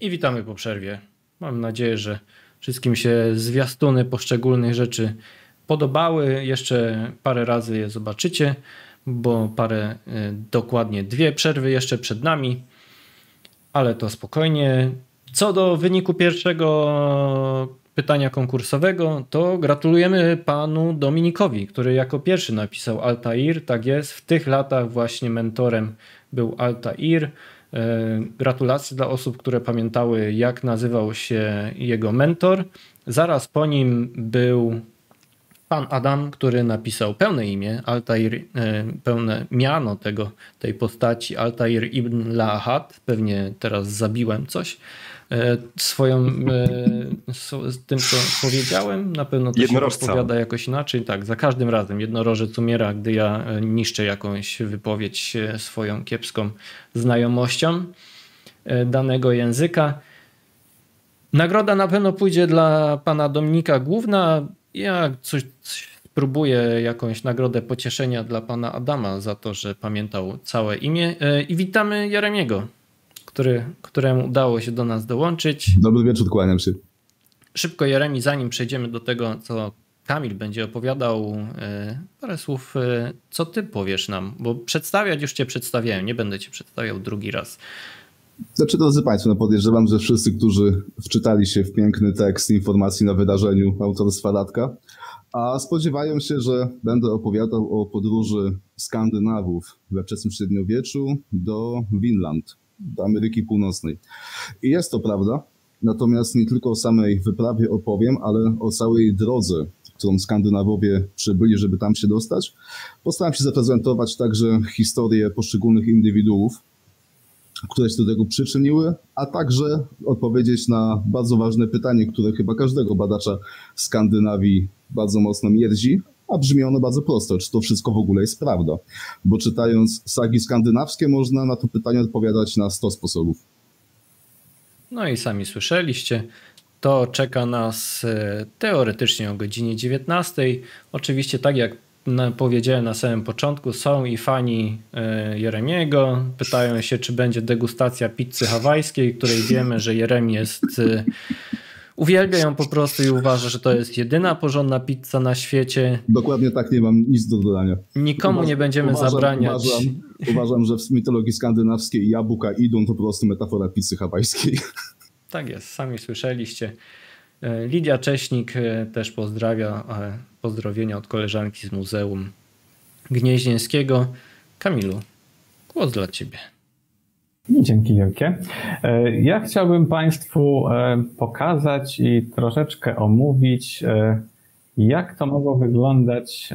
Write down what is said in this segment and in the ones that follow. I witamy po przerwie. Mam nadzieję, że wszystkim się zwiastuny poszczególnych rzeczy podobały. Jeszcze parę razy je zobaczycie, bo dokładnie dwie przerwy jeszcze przed nami, ale to spokojnie. Co do wyniku pierwszego pytania konkursowego, to gratulujemy panu Dominikowi, który jako pierwszy napisał Altair. Tak jest, w tych latach właśnie mentorem był Altair. Gratulacje dla osób, które pamiętały, jak nazywał się jego mentor. Zaraz po nim był pan Adam, który napisał pełne imię Altair, pełne miano tej postaci Altair ibn Lahat. Pewnie teraz zabiłem coś z tym, co powiedziałem. Na pewno to się odpowiada jakoś inaczej. Tak, za każdym razem jednorożec umiera, gdy ja niszczę jakąś wypowiedź swoją kiepską znajomością danego języka. Nagroda na pewno pójdzie dla pana Dominika główna. Ja spróbuję jakąś nagrodę pocieszenia dla pana Adama za to, że pamiętał całe imię. I witamy Jeremiego, któremu udało się do nas dołączyć. Dobry wieczór, kłaniam się. Szybko, Jeremi, zanim przejdziemy do tego, co Kamil będzie opowiadał, parę słów, co ty powiesz nam, bo przedstawiać już cię przedstawiałem, nie będę cię przedstawiał drugi raz. Znaczy, drodzy Państwo, no podejrzewam, że wszyscy, którzy wczytali się w piękny tekst informacji na wydarzeniu autorstwa Latka, a spodziewają się, że będę opowiadał o podróży Skandynawów we wczesnym średniowieczu do Vinland, do Ameryki Północnej. I jest to prawda, natomiast nie tylko o samej wyprawie opowiem, ale o całej drodze, którą Skandynawowie przybyli, żeby tam się dostać. Postaram się zaprezentować także historię poszczególnych indywiduów, które się do tego przyczyniły, a także odpowiedzieć na bardzo ważne pytanie, które chyba każdego badacza Skandynawii bardzo mocno mierzi, a brzmi ono bardzo prosto, czy to wszystko w ogóle jest prawda. Bo czytając sagi skandynawskie można na to pytanie odpowiadać na 100 sposobów. No i sami słyszeliście, to czeka nas teoretycznie o godzinie 19. Oczywiście, tak jak powiedziałem na samym początku, są i fani Jeremiego, pytają się, czy będzie degustacja pizzy hawajskiej, której wiemy, że Jeremi uwielbia ją po prostu i uważa, że to jest jedyna porządna pizza na świecie. Dokładnie tak, nie mam nic do dodania. Nikomu nie będziemy zabraniać. Uważam, że w mitologii skandynawskiej jabłka idą to po prostu metafora pizzy hawajskiej. Tak jest, sami słyszeliście. Lidia Cześnik też pozdrawia, pozdrowienia od koleżanki z Muzeum Gnieźnieńskiego. Kamilu, głos dla ciebie. Dzięki wielkie. Ja chciałbym Państwu pokazać i troszeczkę omówić, jak to mogło wyglądać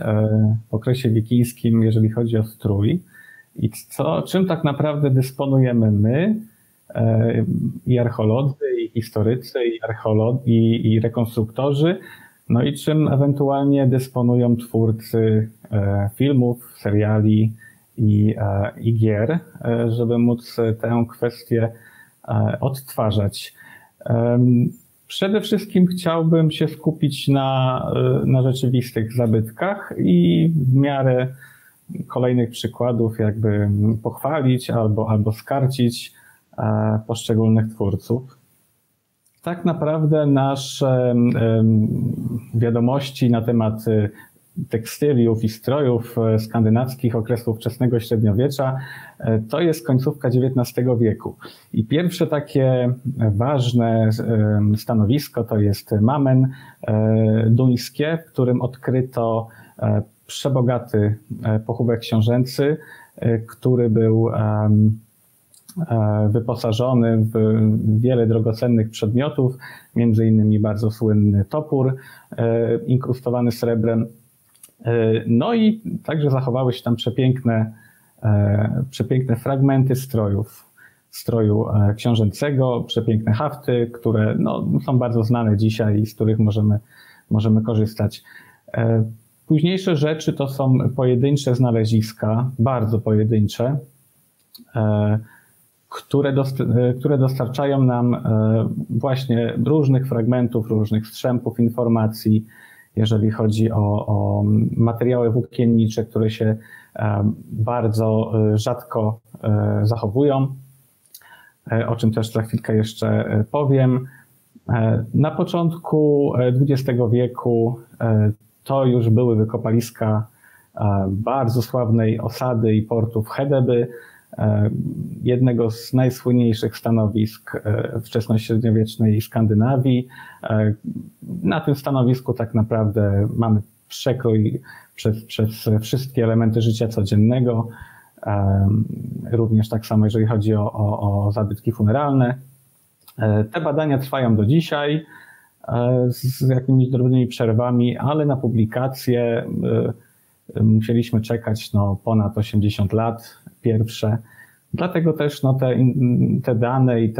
w okresie wikińskim, jeżeli chodzi o strój i czym tak naprawdę dysponujemy my, i archeolodzy, i historycy, i rekonstruktorzy, no i czym ewentualnie dysponują twórcy filmów, seriali i gier, żeby móc tę kwestię odtwarzać. Przede wszystkim chciałbym się skupić na rzeczywistych zabytkach i w miarę kolejnych przykładów jakby pochwalić albo skarcić poszczególnych twórców. Tak naprawdę nasze wiadomości na temat tekstyliów i strojów skandynawskich okresu wczesnego średniowiecza to jest końcówka XIX wieku. I pierwsze takie ważne stanowisko to jest Mammen duńskie, w którym odkryto przebogaty pochówek książęcy, który był wyposażony w wiele drogocennych przedmiotów, między innymi bardzo słynny topór inkrustowany srebrem. No i także zachowały się tam przepiękne fragmenty stroju książęcego, przepiękne hafty, które no, są bardzo znane dzisiaj i z których możemy korzystać. Późniejsze rzeczy to są pojedyncze znaleziska, bardzo pojedyncze, które dostarczają nam właśnie różnych fragmentów, różnych strzępów informacji, jeżeli chodzi o materiały włókiennicze, które się bardzo rzadko zachowują. o czym też za chwilkę jeszcze powiem. Na początku XX wieku to już były wykopaliska bardzo sławnej osady i portu w Hedeby, jednego z najsłynniejszych stanowisk wczesnośredniowiecznej Skandynawii. Na tym stanowisku tak naprawdę mamy przekrój przez wszystkie elementy życia codziennego, również tak samo jeżeli chodzi o zabytki funeralne. Te badania trwają do dzisiaj z jakimiś drobnymi przerwami, ale na publikacje musieliśmy czekać ponad 80 lat pierwsze. Dlatego też te dane i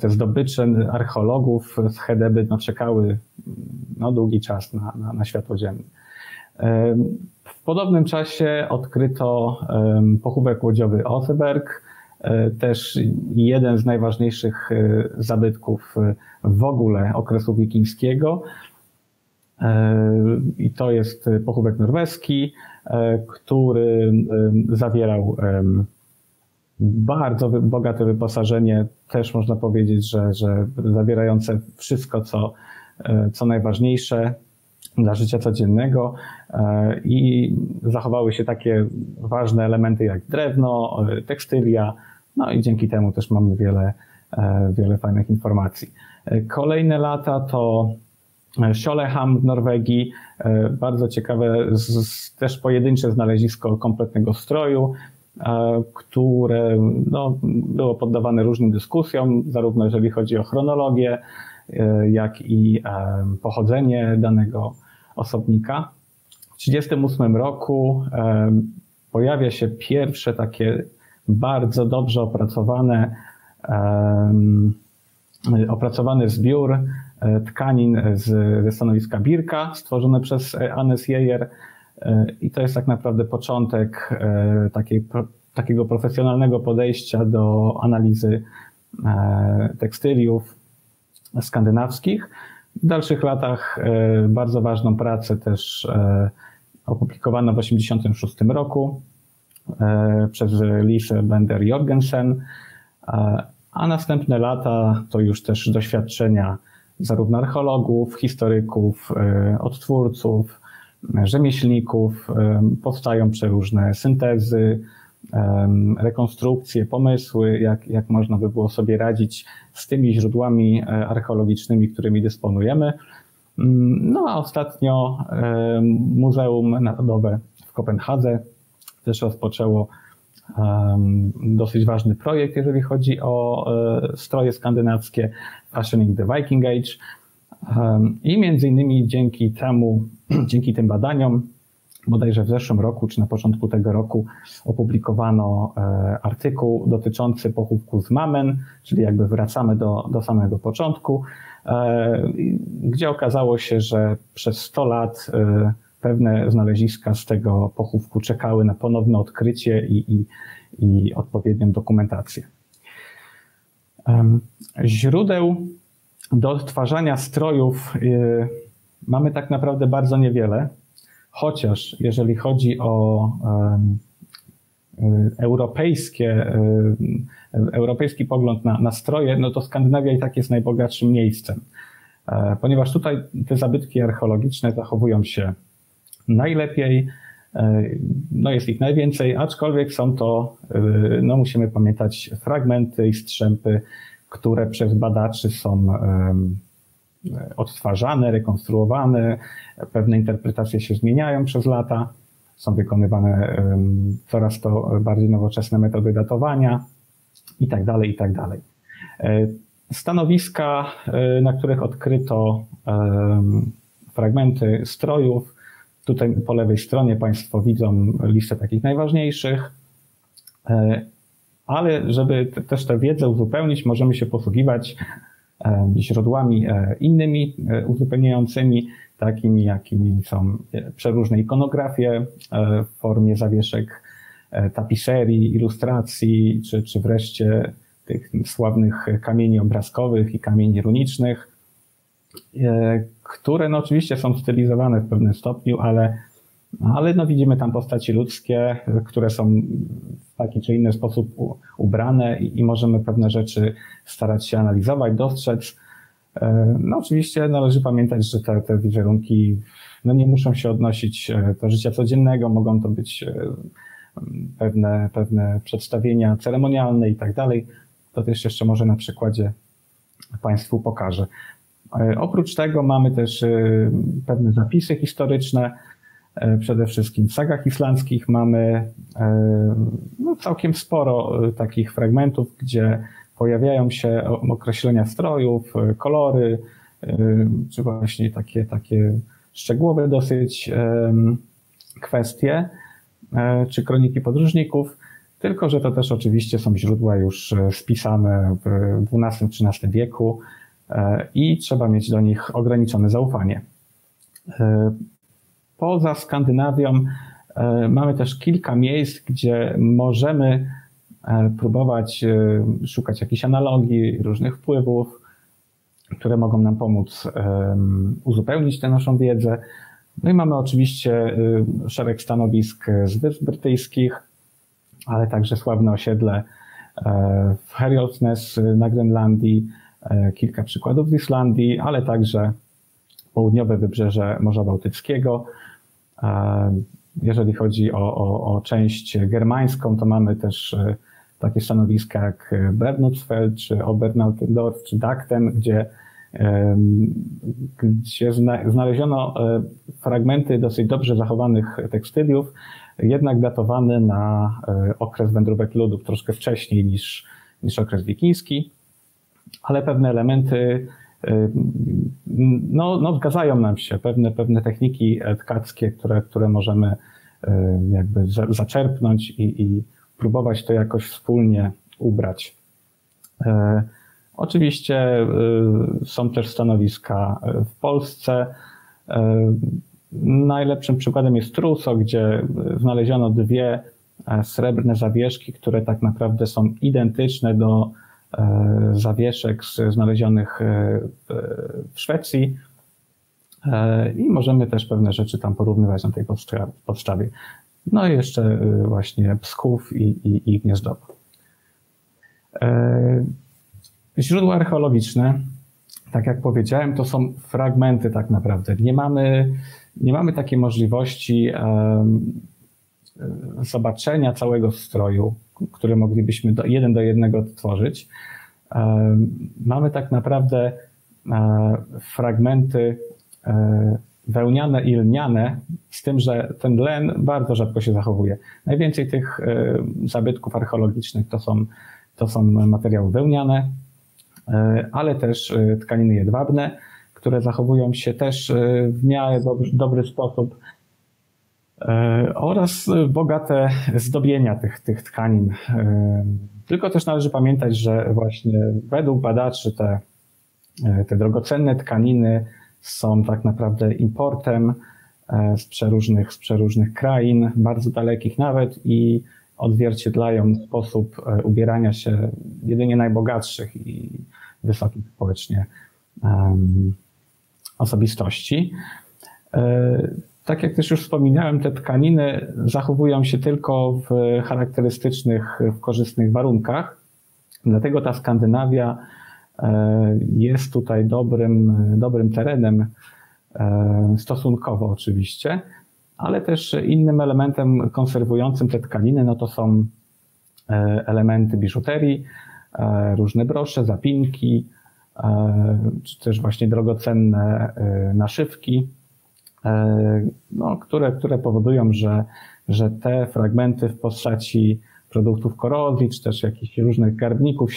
te zdobycze archeologów z Hedeby czekały długi czas na światło dzienne. W podobnym czasie odkryto pochówek łodziowy Oseberg, też jeden z najważniejszych zabytków w ogóle okresu wikińskiego. I to jest pochówek norweski, który zawierał bardzo bogate wyposażenie, też można powiedzieć, że zawierające wszystko, co najważniejsze dla życia codziennego, i zachowały się takie ważne elementy jak drewno, tekstylia, i dzięki temu też mamy wiele fajnych informacji. Kolejne lata to Sjøleham w Norwegii, bardzo ciekawe, też pojedyncze znalezisko kompletnego stroju, które było poddawane różnym dyskusjom, zarówno jeżeli chodzi o chronologię, jak i pochodzenie danego osobnika. W 1938 roku pojawia się pierwsze takie bardzo dobrze opracowany zbiór tkanin ze stanowiska Birka, stworzone przez Agnes Geijer, i to jest tak naprawdę początek takiego profesjonalnego podejścia do analizy tekstyliów skandynawskich. W dalszych latach bardzo ważną pracę też opublikowano w 1986 roku przez Lise Bender-Jorgensen, a następne lata to już też doświadczenia zarówno archeologów, historyków, odtwórców, rzemieślników. Powstają przeróżne syntezy, rekonstrukcje, pomysły, jak można by było sobie radzić z tymi źródłami archeologicznymi, którymi dysponujemy. A ostatnio Muzeum Narodowe w Kopenhadze też rozpoczęło dosyć ważny projekt, jeżeli chodzi o stroje skandynawskie, Fashioning the Viking Age, i między innymi dzięki tym badaniom bodajże w zeszłym roku, czy na początku tego roku, opublikowano artykuł dotyczący pochówku z Mammen, czyli jakby wracamy do samego początku, gdzie okazało się, że przez 100 lat pewne znaleziska z tego pochówku czekały na ponowne odkrycie i odpowiednią dokumentację. Źródeł do odtwarzania strojów mamy tak naprawdę bardzo niewiele, chociaż jeżeli chodzi o europejski pogląd na stroje, to Skandynawia i tak jest najbogatszym miejscem, ponieważ tutaj te zabytki archeologiczne zachowują się najlepiej, jest ich najwięcej, aczkolwiek są to, musimy pamiętać, fragmenty i strzępy, które przez badaczy są odtwarzane, rekonstruowane, pewne interpretacje się zmieniają przez lata, są wykonywane coraz to bardziej nowoczesne metody datowania itd., itd. Stanowiska, na których odkryto fragmenty strojów, tutaj po lewej stronie Państwo widzą listę takich najważniejszych, ale żeby też tę wiedzę uzupełnić, możemy się posługiwać źródłami innymi, uzupełniającymi, takimi jakimi są przeróżne ikonografie w formie zawieszek, tapiserii, ilustracji, czy wreszcie tych sławnych kamieni obrazkowych i kamieni runicznych, które oczywiście są stylizowane w pewnym stopniu, ale ale no widzimy tam postaci ludzkie, które są w taki czy inny sposób ubrane i możemy pewne rzeczy starać się analizować, dostrzec. No oczywiście należy pamiętać, że te wizerunki no nie muszą się odnosić do życia codziennego, mogą to być pewne przedstawienia ceremonialne i tak dalej. To też jeszcze może na przykładzie Państwu pokażę. Oprócz tego mamy też pewne zapisy historyczne, przede wszystkim w sagach islandzkich mamy no, całkiem sporo takich fragmentów, gdzie pojawiają się określenia strojów, kolory, czy właśnie takie szczegółowe dosyć kwestie, czy kroniki podróżników, tylko że to też oczywiście są źródła już spisane w XII-XIII wieku i trzeba mieć do nich ograniczone zaufanie. Poza Skandynawią mamy też kilka miejsc, gdzie możemy próbować szukać jakichś analogii, różnych wpływów, które mogą nam pomóc uzupełnić tę naszą wiedzę. No i mamy oczywiście szereg stanowisk z Wysp Brytyjskich, ale także sławne osiedle w Herjolsnes na Grenlandii, kilka przykładów z Islandii, ale także południowe wybrzeże Morza Bałtyckiego. Jeżeli chodzi o część germańską, to mamy też takie stanowiska jak Bernutfeld, czy Obernautendorf, czy Dachtem, gdzie znaleziono fragmenty dosyć dobrze zachowanych tekstyliów, jednak datowane na okres wędrówek ludów, troszkę wcześniej niż okres wikiński, ale pewne elementy no zgadzają nam się, pewne techniki tkackie, które możemy jakby zaczerpnąć i próbować to jakoś wspólnie ubrać. Oczywiście są też stanowiska w Polsce. Najlepszym przykładem jest Truso, gdzie znaleziono dwie srebrne zawieszki, które tak naprawdę są identyczne do zawieszek znalezionych w Szwecji i możemy też pewne rzeczy tam porównywać na tej podstawie. No i jeszcze właśnie Psków i Gniezno. Źródła archeologiczne, tak jak powiedziałem, to są fragmenty tak naprawdę. Nie mamy takiej możliwości zobaczenia całego stroju, który moglibyśmy jeden do jednego odtworzyć. Mamy tak naprawdę fragmenty wełniane i lniane, z tym, że ten len bardzo rzadko się zachowuje. Najwięcej tych zabytków archeologicznych to są materiały wełniane, ale też tkaniny jedwabne, które zachowują się też w miarę dobry sposób, oraz bogate zdobienia tych tkanin. Tylko też należy pamiętać, że właśnie według badaczy te drogocenne tkaniny są tak naprawdę importem z przeróżnych krain, bardzo dalekich nawet, i odzwierciedlają sposób ubierania się jedynie najbogatszych i wysokich społecznie osobistości. Tak jak też już wspominałem, te tkaniny zachowują się tylko w charakterystycznych, w korzystnych warunkach. Dlatego ta Skandynawia jest tutaj dobrym terenem, stosunkowo oczywiście, ale też innym elementem konserwującym te tkaniny, no to są elementy biżuterii, różne brosze, zapinki, czy też właśnie drogocenne naszywki, no, które powodują, że te fragmenty w postaci produktów korozji, czy też jakichś różnych garbników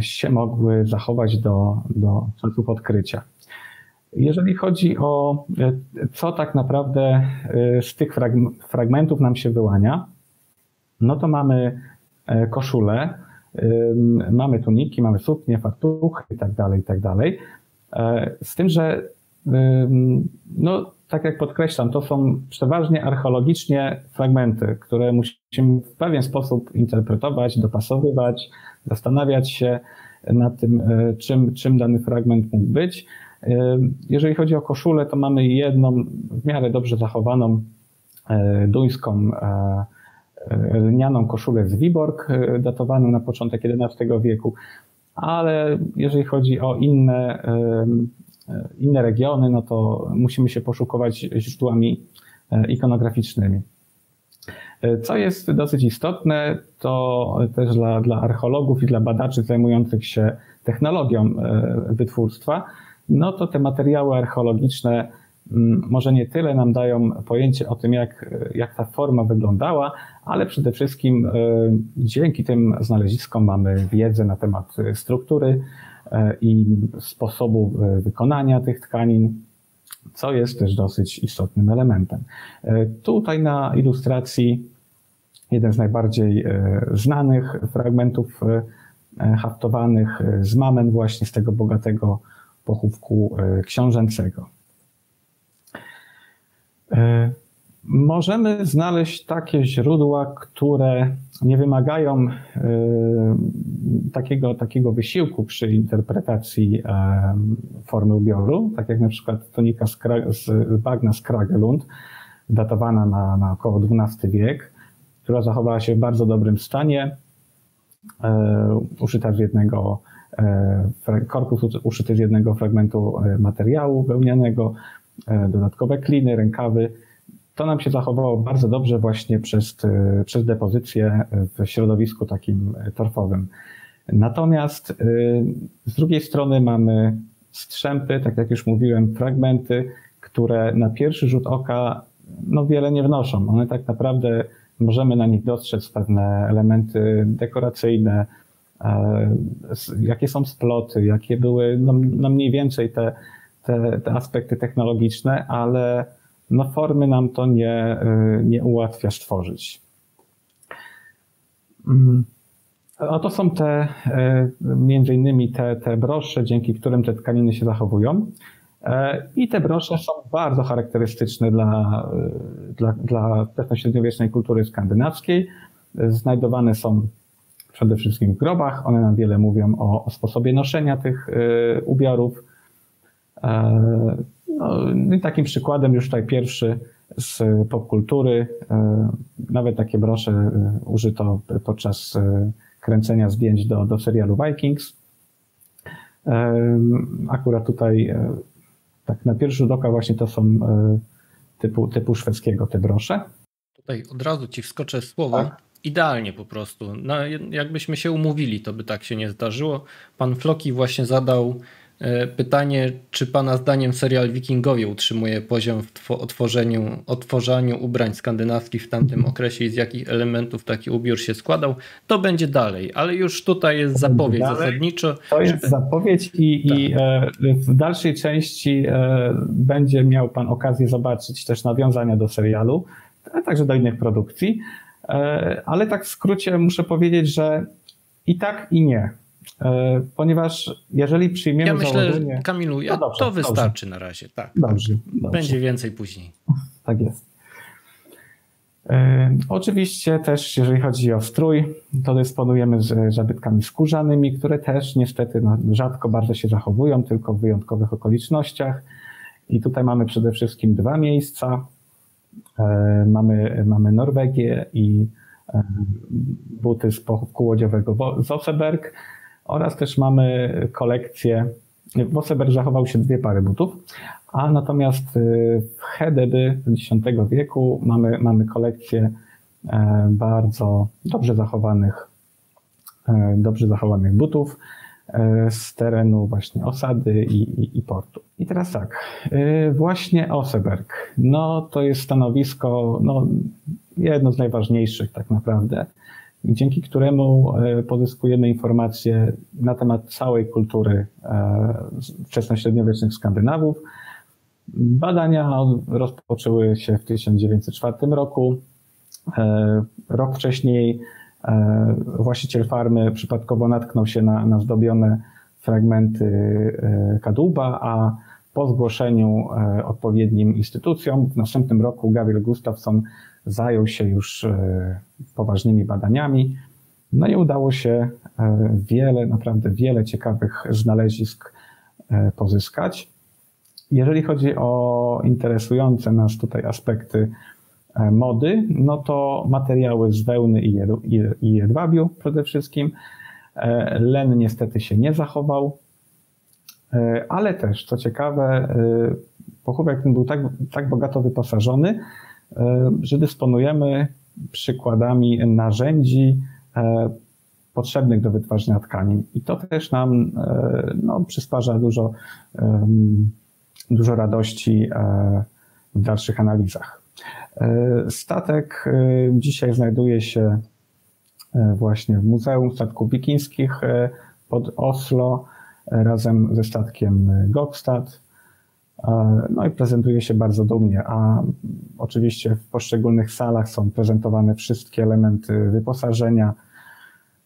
się mogły zachować do czasów odkrycia. Jeżeli chodzi o co tak naprawdę z tych fragmentów nam się wyłania, no to mamy koszule, mamy tuniki, mamy suknie, fartuchy itd. Z tym, że no, tak jak podkreślam, to są przeważnie archeologicznie fragmenty, które musimy w pewien sposób interpretować, dopasowywać, zastanawiać się nad tym, czym dany fragment mógł być. Jeżeli chodzi o koszulę, to mamy jedną w miarę dobrze zachowaną duńską lnianą koszulę z Viborg, datowaną na początek XI wieku, ale jeżeli chodzi o inne regiony, no to musimy się poszukować źródłami ikonograficznymi. Co jest dosyć istotne, to też dla archeologów i dla badaczy zajmujących się technologią wytwórstwa, no to te materiały archeologiczne może nie tyle nam dają pojęcie o tym, jak ta forma wyglądała, ale przede wszystkim dzięki tym znaleziskom mamy wiedzę na temat struktury i sposobu wykonania tych tkanin, co jest też dosyć istotnym elementem. Tutaj na ilustracji jeden z najbardziej znanych fragmentów haftowanych z Mammen, właśnie z tego bogatego pochówku książęcego. Możemy znaleźć takie źródła, które nie wymagają takiego wysiłku przy interpretacji formy ubioru, tak jak na przykład tonika z bagna z Kragelund, datowana na około XII wiek, która zachowała się w bardzo dobrym stanie, korpus uszyty z jednego fragmentu materiału wełnianego, dodatkowe kliny, rękawy. To nam się zachowało bardzo dobrze właśnie przez depozycję w środowisku takim torfowym. Natomiast z drugiej strony mamy strzępy, tak jak już mówiłem, fragmenty, które na pierwszy rzut oka no wiele nie wnoszą. One tak naprawdę możemy na nich dostrzec pewne elementy dekoracyjne, jakie są sploty, jakie były no mniej więcej te aspekty technologiczne, ale no formy nam to nie ułatwia stworzyć. Oto są między innymi te brosze, dzięki którym te tkaniny się zachowują. I te brosze są bardzo charakterystyczne dla wczesnośredniowiecznej kultury skandynawskiej. Znajdowane są przede wszystkim w grobach. One nam wiele mówią o sposobie noszenia tych ubiorów. No, takim przykładem już tutaj pierwszy z popkultury. Nawet takie brosze użyto podczas kręcenia zdjęć do serialu Vikings. Akurat tutaj tak na pierwszy rzut oka właśnie to są typu szwedzkiego te brosze. Tutaj od razu ci wskoczę w słowo. Tak. Idealnie po prostu. No, jakbyśmy się umówili, to by tak się nie zdarzyło. Pan Floki właśnie zadał pytanie, czy pana zdaniem serial Wikingowie utrzymuje poziom w odtwarzaniu ubrań skandynawskich w tamtym okresie i z jakich elementów taki ubiór się składał? To będzie dalej, ale już tutaj jest zapowiedź zasadniczo. To jest zapowiedź i w dalszej części będzie miał pan okazję zobaczyć też nawiązania do serialu, a także do innych produkcji, ale tak w skrócie muszę powiedzieć, że i tak i nie. Ponieważ jeżeli przyjmiemy założenie... Kamilu, to wystarczy na razie. Tak, dobrze. Będzie więcej później. Tak jest. Oczywiście też jeżeli chodzi o strój, to dysponujemy z zabytkami skórzanymi, które też niestety rzadko bardzo się zachowują, tylko w wyjątkowych okolicznościach. I tutaj mamy przede wszystkim dwa miejsca. Mamy Norwegię i buty z pochówku łodziowego z Oseberg. Oraz też mamy kolekcję, w Oseberg zachowały się dwie pary butów, a natomiast w Hedeby X wieku mamy kolekcję bardzo dobrze zachowanych butów z terenu właśnie osady i portu. I teraz tak, właśnie Oseberg, no to jest stanowisko, no jedno z najważniejszych tak naprawdę, dzięki któremu pozyskujemy informacje na temat całej kultury wczesnośredniowiecznych Skandynawów. Badania rozpoczęły się w 1904 roku. Rok wcześniej właściciel farmy przypadkowo natknął się na zdobione fragmenty kadłuba, a po zgłoszeniu odpowiednim instytucjom w następnym roku Gabriel Gustafsson zajął się już poważnymi badaniami. No i udało się naprawdę wiele ciekawych znalezisk pozyskać. Jeżeli chodzi o interesujące nas tutaj aspekty mody, no to materiały z wełny i jedwabiu przede wszystkim. Len niestety się nie zachował, ale też, co ciekawe, pochówek ten był tak bogato wyposażony, że dysponujemy przykładami narzędzi potrzebnych do wytwarzania tkanin. I to też nam przysparza dużo radości w dalszych analizach. Statek dzisiaj znajduje się właśnie w Muzeum Statków Wikińskich pod Oslo razem ze statkiem Gokstad. No i prezentuje się bardzo dumnie, a oczywiście w poszczególnych salach są prezentowane wszystkie elementy wyposażenia.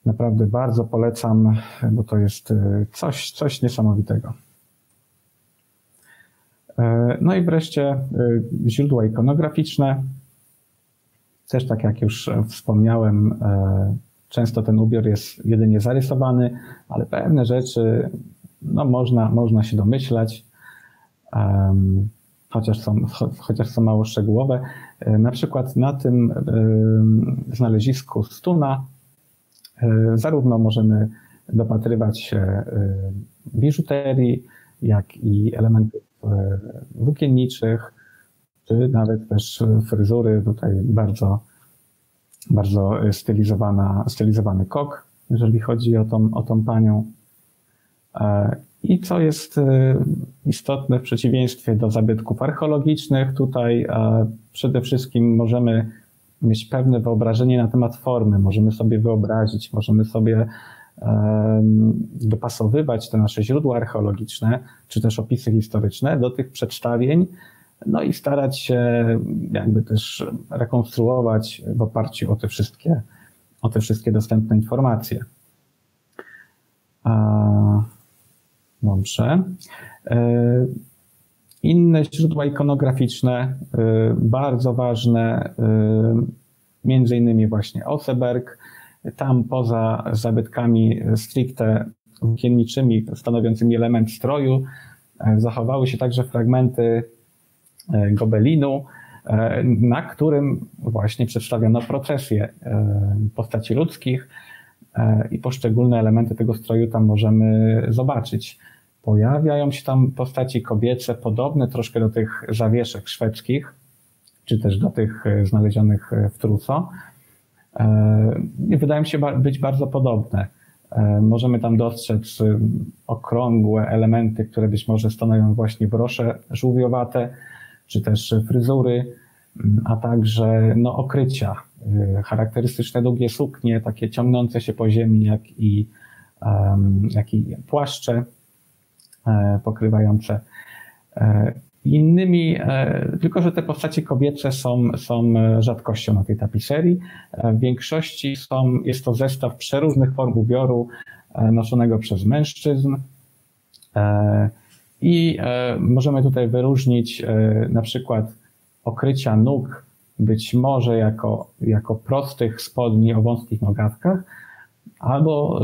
Naprawdę bardzo polecam, bo to jest coś niesamowitego. No i wreszcie źródła ikonograficzne. Też tak jak już wspomniałem, często ten ubiór jest jedynie zarysowany, ale pewne rzeczy można się domyślać, chociaż są mało szczegółowe. Na przykład na tym znalezisku Stuna zarówno możemy dopatrywać się biżuterii, jak i elementów włókienniczych, czy nawet też fryzury, tutaj bardzo stylizowany kok, jeżeli chodzi o tą panią. I co jest istotne w przeciwieństwie do zabytków archeologicznych, tutaj przede wszystkim możemy mieć pewne wyobrażenie na temat formy, możemy sobie wyobrazić, możemy sobie dopasowywać te nasze źródła archeologiczne, czy też opisy historyczne do tych przedstawień, no i starać się jakby też rekonstruować w oparciu o te wszystkie dostępne informacje. Dobrze. Inne źródła ikonograficzne, bardzo ważne, między innymi właśnie Oseberg. Tam poza zabytkami stricte włókienniczymi, stanowiącymi element stroju, zachowały się także fragmenty gobelinu, na którym właśnie przedstawiono procesje postaci ludzkich i poszczególne elementy tego stroju tam możemy zobaczyć. Pojawiają się tam postaci kobiece, podobne troszkę do tych zawieszek szwedzkich, czy też do tych znalezionych w Truso. Wydają się być bardzo podobne. Możemy tam dostrzec okrągłe elementy, które być może stanowią właśnie brosze żółwiowate, czy też fryzury, a także okrycia. Charakterystyczne długie suknie, takie ciągnące się po ziemi, jak i płaszcze pokrywające. Innymi, tylko że te postacie kobiece są rzadkością na tej tapiserii. W większości jest to zestaw przeróżnych form ubioru noszonego przez mężczyzn. I możemy tutaj wyróżnić na przykład okrycia nóg, być może jako prostych spodni o wąskich nogatkach, albo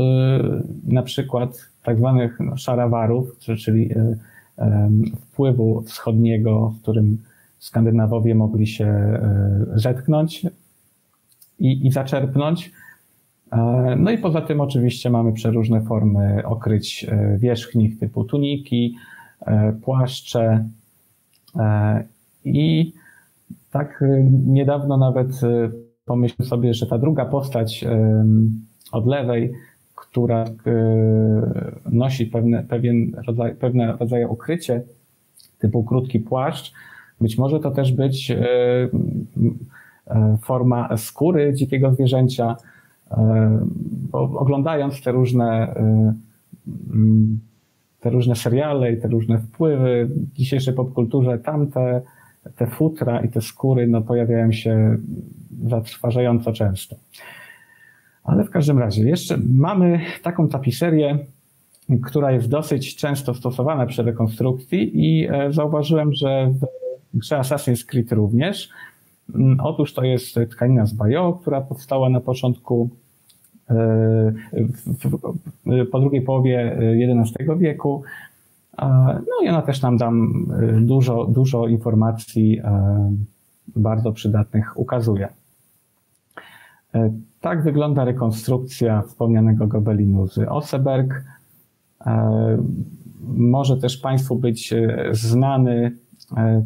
na przykład tak zwanych szarawarów, czyli wpływu wschodniego, z którym Skandynawowie mogli się zetknąć i zaczerpnąć. No i poza tym oczywiście mamy przeróżne formy okryć wierzchnich typu tuniki, płaszcze i tak niedawno nawet pomyślałem sobie, że ta druga postać od lewej, która nosi pewne rodzaje okrycie typu krótki płaszcz, być może to też być forma skóry dzikiego zwierzęcia, bo oglądając te różne seriale i te różne wpływy w dzisiejszej popkulturze, tamte te futra i te skóry pojawiają się zatrważająco często. Ale w każdym razie jeszcze mamy taką tapiserię, która jest dosyć często stosowana przy rekonstrukcji i zauważyłem, że w grze Assassin's Creed również. Otóż to jest tkanina z bajo, która powstała na początku, po drugiej połowie XI wieku. No i ona też nam da dużo informacji bardzo przydatnych ukazuje. Tak wygląda rekonstrukcja wspomnianego gobelinu z Oseberg. Może też Państwu być znany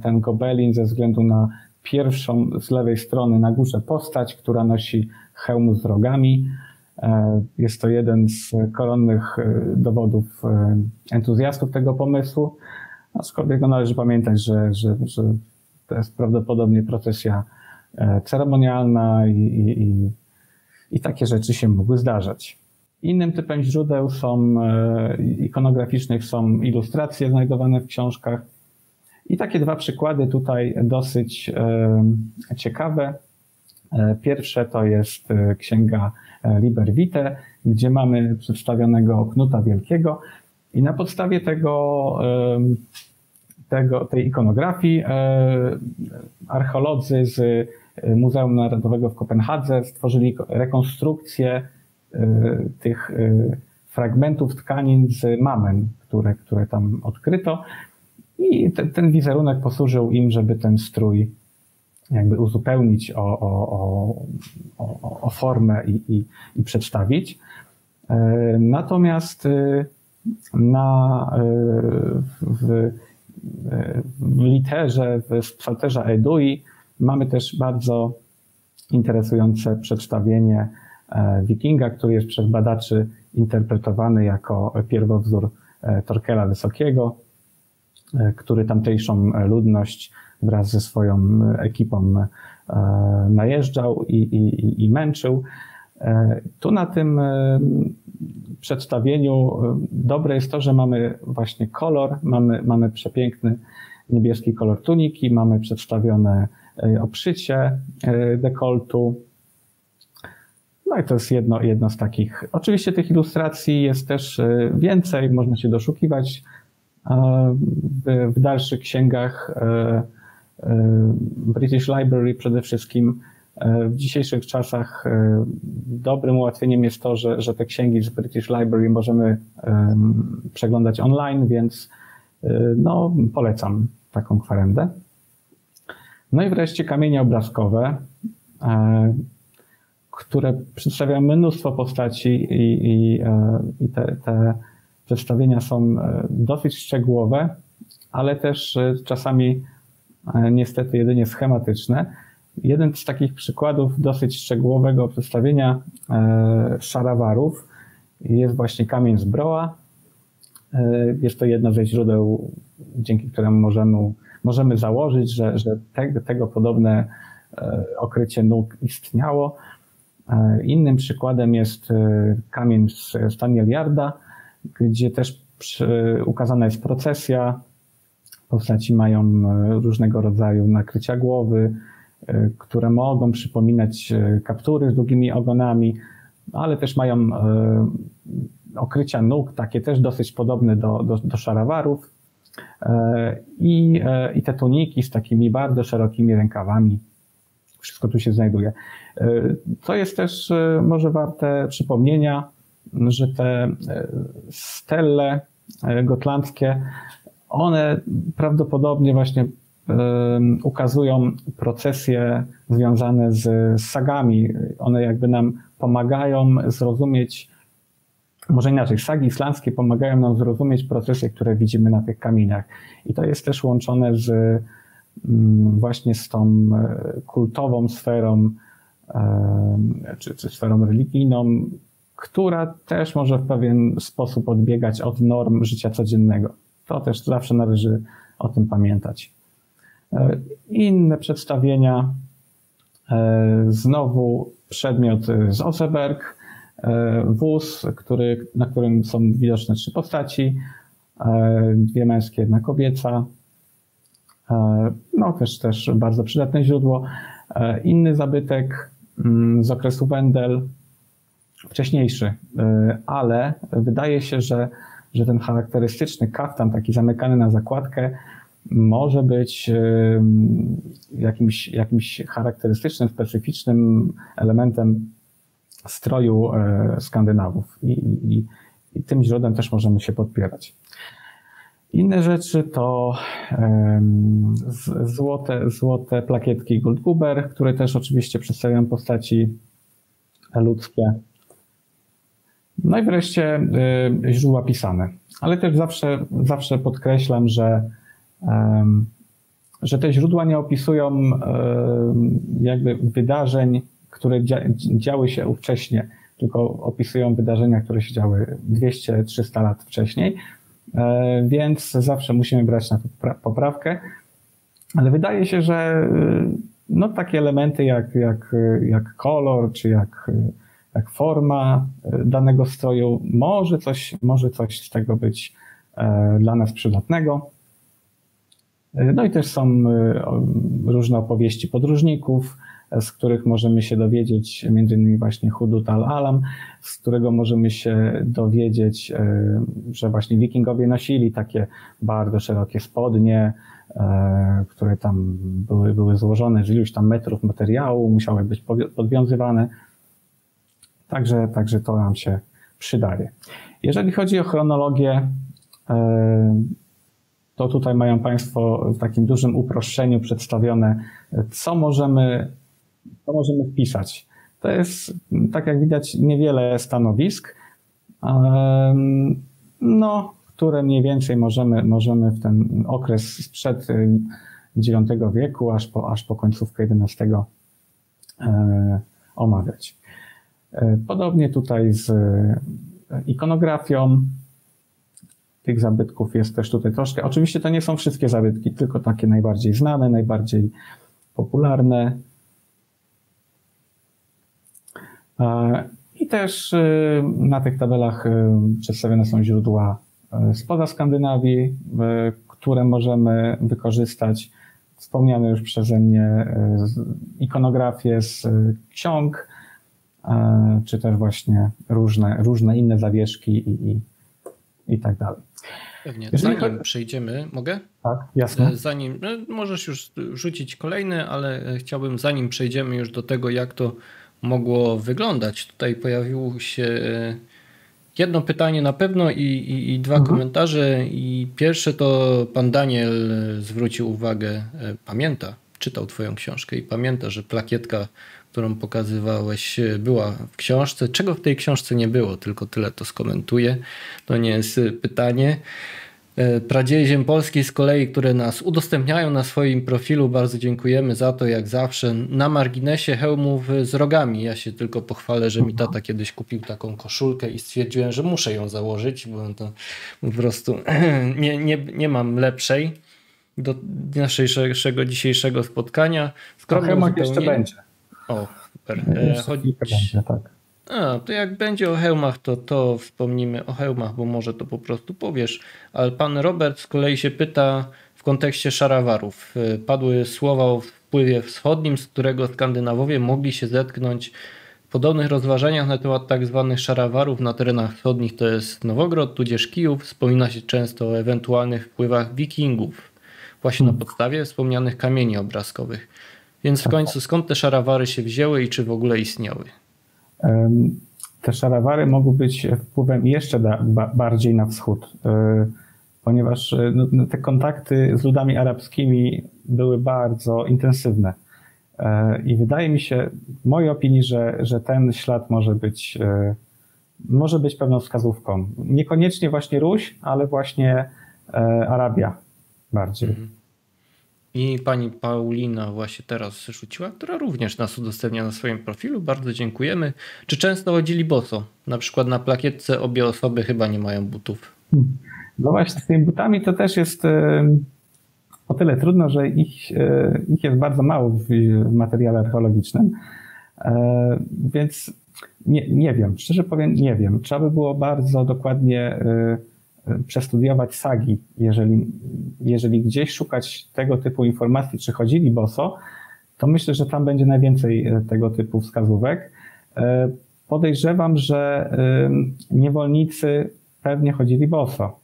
ten gobelin ze względu na pierwszą z lewej strony na górze postać, która nosi hełm z rogami. Jest to jeden z koronnych dowodów entuzjastów tego pomysłu. Aczkolwiek należy pamiętać, że to jest prawdopodobnie procesja ceremonialna i takie rzeczy się mogły zdarzać. Innym typem źródeł ikonograficznych są ilustracje znajdowane w książkach. I takie dwa przykłady tutaj dosyć ciekawe. Pierwsze to jest księga Liber Vitae, gdzie mamy przedstawionego Knuta Wielkiego i na podstawie tej ikonografii archeolodzy z Muzeum Narodowego w Kopenhadze stworzyli rekonstrukcję tych fragmentów tkanin z Mammen, które tam odkryto, i ten wizerunek posłużył im, żeby ten strój jakby uzupełnić o formę i przedstawić. Natomiast w literze, w psalterze Edui mamy też bardzo interesujące przedstawienie wikinga, który jest przez badaczy interpretowany jako pierwowzór Torkela Wysokiego, który tamtejszą ludność wraz ze swoją ekipą najeżdżał i męczył. Tu na tym przedstawieniu dobre jest to, że mamy właśnie kolor, mamy przepiękny niebieski kolor tuniki, mamy przedstawione obszycie dekoltu. No i to jest jedno z takich. Oczywiście tych ilustracji jest też więcej, można się doszukiwać w dalszych księgach British Library przede wszystkim. W dzisiejszych czasach dobrym ułatwieniem jest to, że te księgi z British Library możemy przeglądać online, więc no, polecam taką kwerendę. No i wreszcie kamienie obrazkowe, które przedstawiają mnóstwo postaci i te przedstawienia są dosyć szczegółowe, ale też czasami niestety jedynie schematyczne. Jeden z takich przykładów dosyć szczegółowego przedstawienia szarawarów jest właśnie kamień z Broa. Jest to jedno ze źródeł, dzięki któremu możemy założyć, że tego podobne okrycie nóg istniało. Innym przykładem jest kamień z Tanieliarda, gdzie też ukazana jest procesja. Postaci mają różnego rodzaju nakrycia głowy, które mogą przypominać kaptury z długimi ogonami, ale też mają okrycia nóg, takie też dosyć podobne do szarawarów. I te tuniki z takimi bardzo szerokimi rękawami. Wszystko tu się znajduje. Co jest też może warte przypomnienia, że te stele gotlandzkie, one prawdopodobnie właśnie ukazują procesje związane z sagami. One jakby nam pomagają zrozumieć, może inaczej, sagi islandzkie pomagają nam zrozumieć procesje, które widzimy na tych kamieniach. I to jest też łączone właśnie z tą kultową sferą, czy sferą religijną, która też może w pewien sposób odbiegać od norm życia codziennego. To też zawsze należy o tym pamiętać. Inne przedstawienia, znowu przedmiot z Oseberg, wóz, na którym są widoczne trzy postaci, dwie męskie, jedna kobieca. No też bardzo przydatne źródło. Inny zabytek z okresu Wendel, wcześniejszy, ale wydaje się, że ten charakterystyczny kaftan, taki zamykany na zakładkę, może być jakimś charakterystycznym, specyficznym elementem stroju Skandynawów i tym źródłem też możemy się podpierać. Inne rzeczy to złote plakietki Goldguber, które też oczywiście przedstawiają postaci ludzkie. No i wreszcie źródła pisane. Ale też zawsze podkreślam, że te źródła nie opisują jakby wydarzeń, które działy się ówcześnie, tylko opisują wydarzenia, które się działy 200-300 lat wcześniej. Więc zawsze musimy brać na to poprawkę. Ale wydaje się, że no, takie elementy jak kolor, czy jak forma danego stroju, może coś z tego być dla nas przydatnego. No i też są różne opowieści podróżników, z których możemy się dowiedzieć, między innymi właśnie Hudud al-Alam, z którego możemy się dowiedzieć, że właśnie wikingowie nosili takie bardzo szerokie spodnie, które tam były złożone z iluś tam metrów materiału, musiały być podwiązywane. Także to nam się przydaje. Jeżeli chodzi o chronologię, to tutaj mają Państwo w takim dużym uproszczeniu przedstawione, co możemy wpisać. To jest, tak jak widać, niewiele stanowisk, no, które mniej więcej możemy w ten okres sprzed IX wieku aż po końcówkę XI omawiać. Podobnie tutaj z ikonografią. Tych zabytków jest też tutaj troszkę. Oczywiście to nie są wszystkie zabytki, tylko takie najbardziej znane, najbardziej popularne. I też na tych tabelach przedstawione są źródła spoza Skandynawii, które możemy wykorzystać. Wspomniane już przeze mnie ikonografie z ksiąg, czy też właśnie różne inne zawieszki i tak dalej. Pewnie. Zanim przejdziemy, mogę? Tak, jasne. Zanim, możesz już rzucić kolejny, ale chciałbym, zanim przejdziemy już do tego, jak to mogło wyglądać. Tutaj pojawiło się jedno pytanie na pewno i dwa komentarze. I pierwsze to pan Daniel zwrócił uwagę, pamięta, czytał twoją książkę i pamięta, że plakietka, którą pokazywałeś, była w książce. Czego w tej książce nie było? Tylko tyle to skomentuję. To nie jest pytanie. Pradziejem Polski z kolei, które nas udostępniają na swoim profilu. Bardzo dziękujemy za to, jak zawsze. Na marginesie hełmów z rogami. Ja się tylko pochwalę, że mi tata kiedyś kupił taką koszulkę i stwierdziłem, że muszę ją założyć, bo to po prostu nie mam lepszej do naszego dzisiejszego spotkania. Hełmak jeszcze będzie. O, super. To jak będzie o hełmach, to wspomnimy o hełmach, bo może to po prostu powiesz. Ale pan Robert z kolei się pyta w kontekście szarawarów. Padły słowa o wpływie wschodnim, z którego Skandynawowie mogli się zetknąć w podobnych rozważaniach na temat tak zwanych szarawarów na terenach wschodnich, to jest Nowogrod, tudzież Kijów. Wspomina się często o ewentualnych wpływach wikingów, właśnie na podstawie wspomnianych kamieni obrazkowych. Więc w końcu skąd te szarawary się wzięły i czy w ogóle istniały? Te szarawary mogą być wpływem jeszcze bardziej na wschód, ponieważ te kontakty z ludami arabskimi były bardzo intensywne. I wydaje mi się, w mojej opinii, że ten ślad może być pewną wskazówką. Niekoniecznie właśnie Ruś, ale właśnie Arabia bardziej. I pani Paulina właśnie teraz rzuciła, która również nas udostępnia na swoim profilu. Bardzo dziękujemy. Czy często chodzili boso? Na przykład na plakietce obie osoby chyba nie mają butów. No właśnie, z tymi butami to też jest o tyle trudno, że ich jest bardzo mało w materiale archeologicznym. Więc nie wiem, szczerze powiem, nie wiem. Trzeba by było bardzo dokładnie przestudiować sagi, jeżeli gdzieś szukać tego typu informacji, czy chodzili boso, to myślę, że tam będzie najwięcej tego typu wskazówek. Podejrzewam, że niewolnicy pewnie chodzili boso.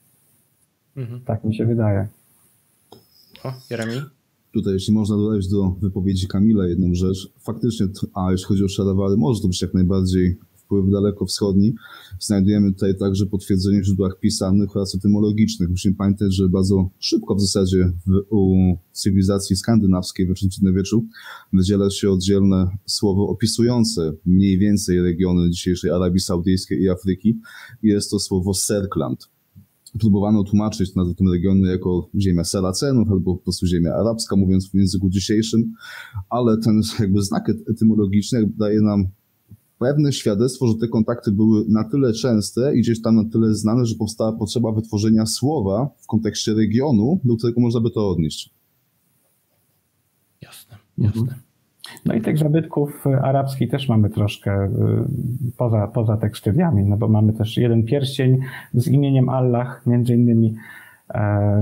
Tak mi się wydaje. O, Jeremy? Tutaj, jeśli można dodać do wypowiedzi Kamila jedną rzecz. Faktycznie, jeśli chodzi o szarawary, może to być jak najbardziej wpływ dalekowschodni. Znajdujemy tutaj także potwierdzenie w źródłach pisanych oraz etymologicznych. Musimy pamiętać, że bardzo szybko w zasadzie u cywilizacji skandynawskiej we średniowieczu wydziela się oddzielne słowo opisujące mniej więcej regiony dzisiejszej Arabii Saudyjskiej i Afryki. Jest to słowo Serkland. Próbowano tłumaczyć nazwę tym regionu jako ziemia Saracenów albo po prostu ziemia arabska, mówiąc w języku dzisiejszym, ale ten jakby znak etymologiczny daje nam pewne świadectwo, że te kontakty były na tyle częste i gdzieś tam na tyle znane, że powstała potrzeba wytworzenia słowa w kontekście regionu, do którego można by to odnieść. Jasne, jasne. No i tych zabytków arabskich też mamy troszkę poza tekstyliami, no bo mamy też jeden pierścień z imieniem Allah między innymi,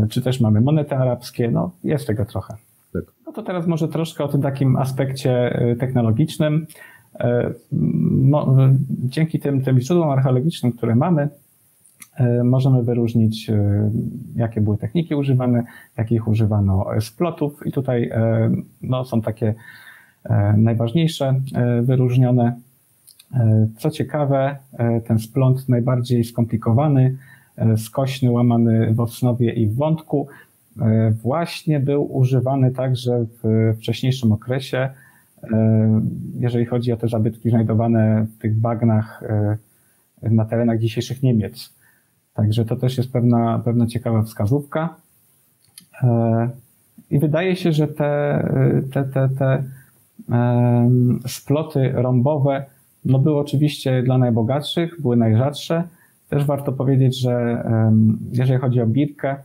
czy też mamy monety arabskie, no jest tego trochę. Tak. No to teraz może troszkę o tym takim aspekcie technologicznym. No, dzięki tym źródłom archeologicznym, które mamy, możemy wyróżnić, jakie były techniki używane, jakich używano splotów i tutaj no, są takie najważniejsze wyróżnione. Co ciekawe, ten spląd najbardziej skomplikowany, skośny, łamany w osnowie i w wątku, właśnie był używany także w wcześniejszym okresie, jeżeli chodzi o te zabytki znajdowane w tych bagnach na terenach dzisiejszych Niemiec. Także to też jest pewna ciekawa wskazówka. I wydaje się, że te sploty rąbowe, no były oczywiście dla najbogatszych, były najrzadsze. Też warto powiedzieć, że jeżeli chodzi o Birkę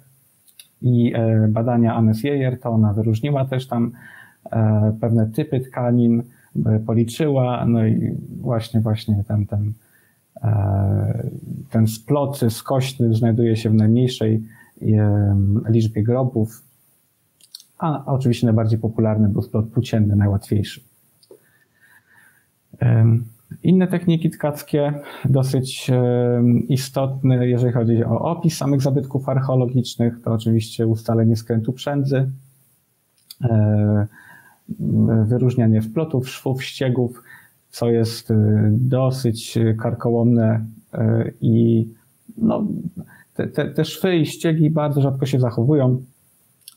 i badania Agnes Geijer, to ona wyróżniła też tam pewne typy tkanin, policzyła, no i właśnie ten splot skośny znajduje się w najmniejszej liczbie grobów. A oczywiście najbardziej popularny był splot płócienny, najłatwiejszy. Inne techniki tkackie, dosyć istotne, jeżeli chodzi o opis samych zabytków archeologicznych, to oczywiście ustalenie skrętu przędzy, wyróżnianie splotów, szwów, ściegów, co jest dosyć karkołomne i no, te szwy i ściegi bardzo rzadko się zachowują,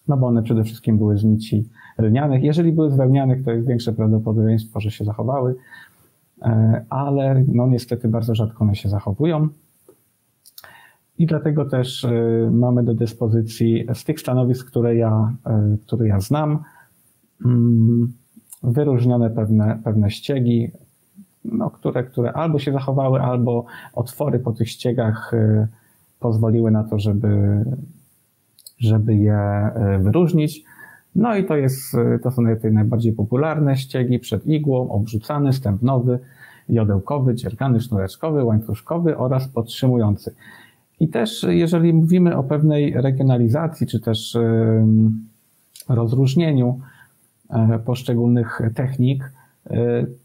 no bo one przede wszystkim były z nici lnianych. Jeżeli były z wełnianych, to jest większe prawdopodobieństwo, że się zachowały, ale no niestety bardzo rzadko one się zachowują. I dlatego też mamy do dyspozycji z tych stanowisk, które ja znam, wyróżnione pewne ściegi, no, które albo się zachowały, albo otwory po tych ściegach pozwoliły na to, żeby je wyróżnić. No i to są te najbardziej popularne ściegi przed igłą, obrzucany, stępnowy, jodełkowy, dziergany, sznureczkowy, łańcuszkowy oraz podtrzymujący. I też jeżeli mówimy o pewnej regionalizacji, czy też rozróżnieniu poszczególnych technik,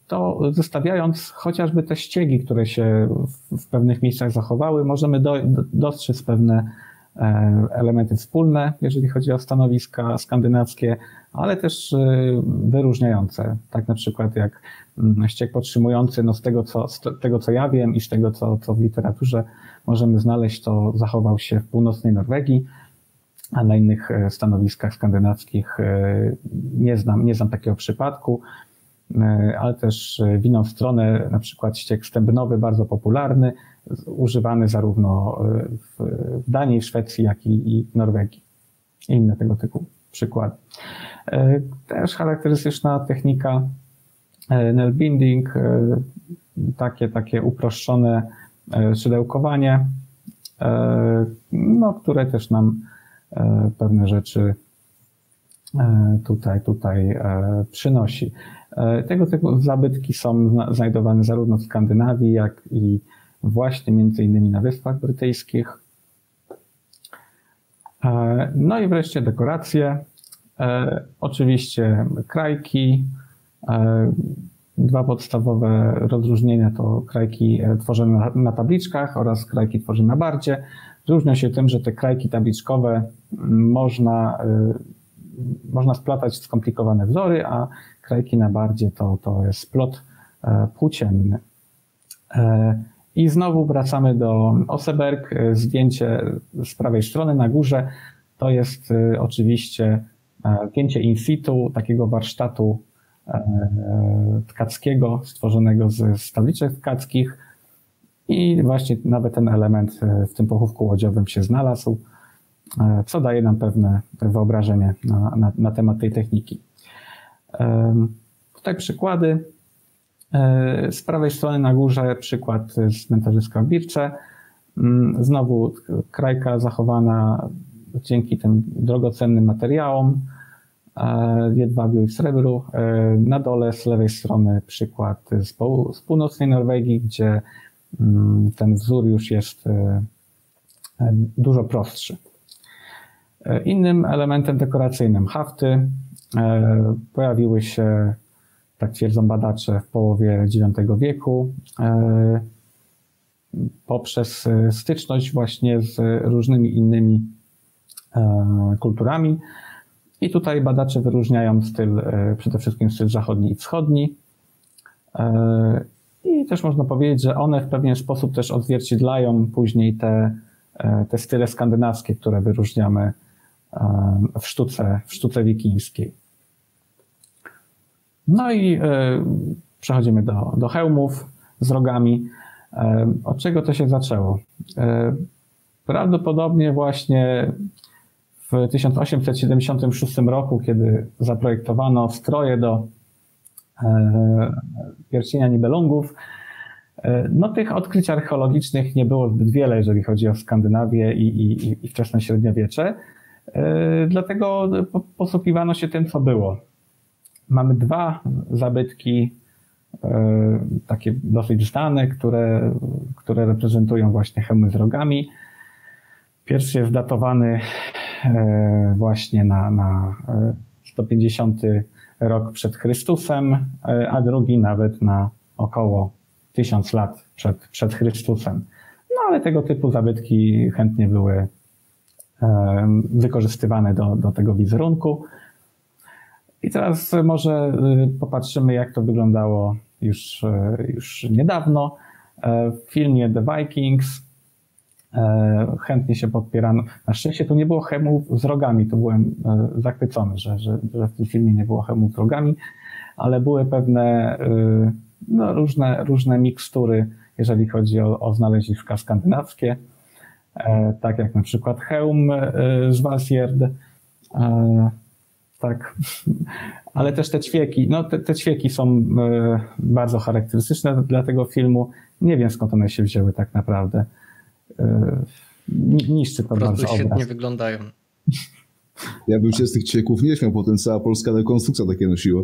to zestawiając chociażby te ściegi, które się w pewnych miejscach zachowały, możemy dostrzec pewne elementy wspólne, jeżeli chodzi o stanowiska skandynawskie, ale też wyróżniające. Tak na przykład jak ściek podtrzymujący, no z tego co ja wiem i z tego co w literaturze możemy znaleźć, to zachował się w północnej Norwegii, a na innych stanowiskach skandynawskich nie znam takiego przypadku, ale też w inną stronę, na przykład ściek stębnowy, bardzo popularny, używany zarówno w Danii, Szwecji, jak i w Norwegii. Inne tego typu przykłady. Też charakterystyczna technika nail binding, takie uproszczone szydełkowanie, no, które też nam pewne rzeczy tutaj przynosi. Tego typu zabytki są znajdowane zarówno w Skandynawii, jak i właśnie między innymi na Wyspach Brytyjskich. No i wreszcie dekoracje. Oczywiście krajki. Dwa podstawowe rozróżnienia to krajki tworzone na tabliczkach oraz krajki tworzone na bardzie. Różnią się tym, że te krajki tabliczkowe można splatać w skomplikowane wzory, a krajki na bardzie to jest splot płócienny. I znowu wracamy do Oseberg. Zdjęcie z prawej strony na górze to jest oczywiście zdjęcie in situ takiego warsztatu tkackiego stworzonego z tabliczek tkackich i właśnie nawet ten element w tym pochówku łodziowym się znalazł, co daje nam pewne wyobrażenie na temat tej techniki. Tutaj przykłady. Z prawej strony na górze przykład z cmentarzyska w Birce. Znowu krajka zachowana dzięki tym drogocennym materiałom, jedwabiu i srebru. Na dole z lewej strony przykład z północnej Norwegii, gdzie ten wzór już jest dużo prostszy. Innym elementem dekoracyjnym hafty pojawiły się, tak twierdzą badacze, w połowie IX wieku poprzez styczność właśnie z różnymi innymi kulturami. I tutaj badacze wyróżniają styl, przede wszystkim styl zachodni i wschodni. I też można powiedzieć, że one w pewien sposób też odzwierciedlają później te style skandynawskie, które wyróżniamy w sztuce wikińskiej. No i przechodzimy do hełmów z rogami. Od czego to się zaczęło? Prawdopodobnie właśnie w 1876 roku, kiedy zaprojektowano stroje do pierścienia Nibelungów, no tych odkryć archeologicznych nie było zbyt wiele, jeżeli chodzi o Skandynawię i wczesne średniowiecze, dlatego posługiwano się tym, co było. Mamy dwa zabytki, takie dosyć znane, które reprezentują właśnie hełmy z rogami. Pierwszy jest datowany właśnie na 150 rok przed Chrystusem, a drugi nawet na około 1000 lat przed Chrystusem. No ale tego typu zabytki chętnie były wykorzystywane do tego wizerunku. I teraz może popatrzymy, jak to wyglądało już niedawno. W filmie The Vikings chętnie się podpierano. Na szczęście tu nie było hełmów z rogami, tu byłem zachwycony, że w tym filmie nie było hełmów z rogami, ale były pewne no, różne mikstury, jeżeli chodzi o znaleziska skandynawskie, tak jak na przykład hełm z Valsjerd, tak, ale też te ćwieki. No, te ćwieki są bardzo charakterystyczne dla tego filmu. Nie wiem, skąd one się wzięły tak naprawdę. Niszczy to bardzo obraz. Po prostu świetnie wyglądają. Ja bym się z tych ćwieków nie śmiał, potem cała polska rekonstrukcja takie nosiła.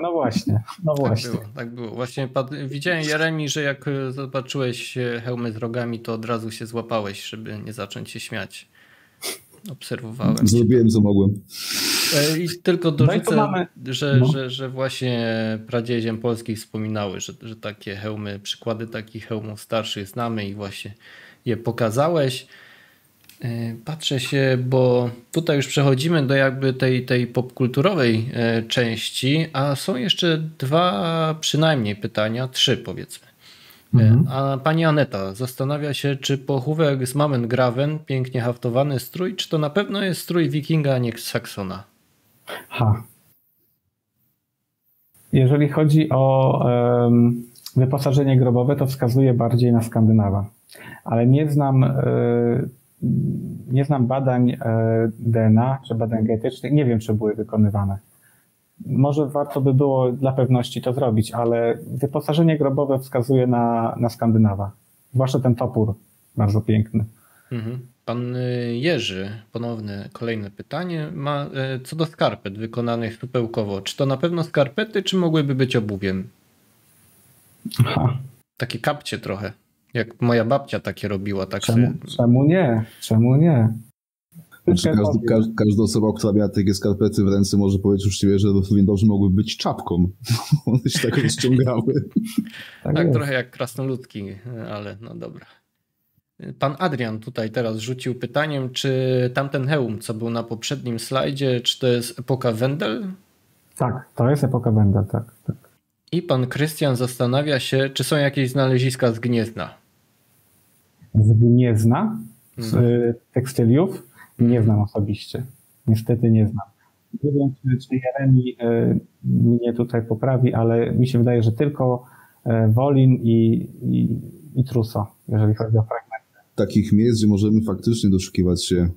No właśnie. No właśnie. Tak było. Właśnie widziałem, Jeremy, że jak zobaczyłeś hełmy z rogami, to od razu się złapałeś, żeby nie zacząć się śmiać. Obserwowałem. Zrobiłem, co mogłem. I tylko dorzucę, że właśnie pradziedziem polskich wspominały, że takie hełmy, przykłady takich hełmów starszych znamy i właśnie je pokazałeś. Patrzę się, bo tutaj już przechodzimy do jakby tej popkulturowej części, a są jeszcze dwa przynajmniej pytania, trzy powiedzmy. A pani Aneta zastanawia się, czy pochówek z Mammen Graven, pięknie haftowany strój, czy to na pewno jest strój wikinga, a nie Saksona? Jeżeli chodzi o wyposażenie grobowe, to wskazuje bardziej na Skandynawa. Ale nie znam badań DNA czy badań genetycznych. Nie wiem, czy były wykonywane. Może warto by było dla pewności to zrobić, ale wyposażenie grobowe wskazuje na Skandynawa. Zwłaszcza ten topór, bardzo piękny. Pan Jerzy, ponowne kolejne pytanie, ma co do skarpet wykonanych tupełkowo. Czy to na pewno skarpety, czy mogłyby być obuwiem? Takie kapcie trochę, jak moja babcia takie robiła. Tak Czemu nie? Znaczy, każda osoba, która miała takie skarpety w ręce, może powiedzieć uczciwie, że równie dobrze mogły być czapką. One się tak rozciągały. Tak trochę jak krasnoludki, ale no dobra. Pan Adrian tutaj teraz rzucił pytaniem, czy tamten hełm, co był na poprzednim slajdzie, czy to jest epoka Wendel? Tak, to jest epoka Wendel, tak. I pan Krystian zastanawia się, czy są jakieś znaleziska z Gniezna. Z Gniezna? Z tekstyliów? Nie znam osobiście. Niestety nie znam. Nie wiem, czy Jeremy mnie tutaj poprawi, ale mi się wydaje, że tylko Wolin i Truso, jeżeli chodzi o fragmenty. Takich miejsc, gdzie możemy faktycznie doszukiwać się,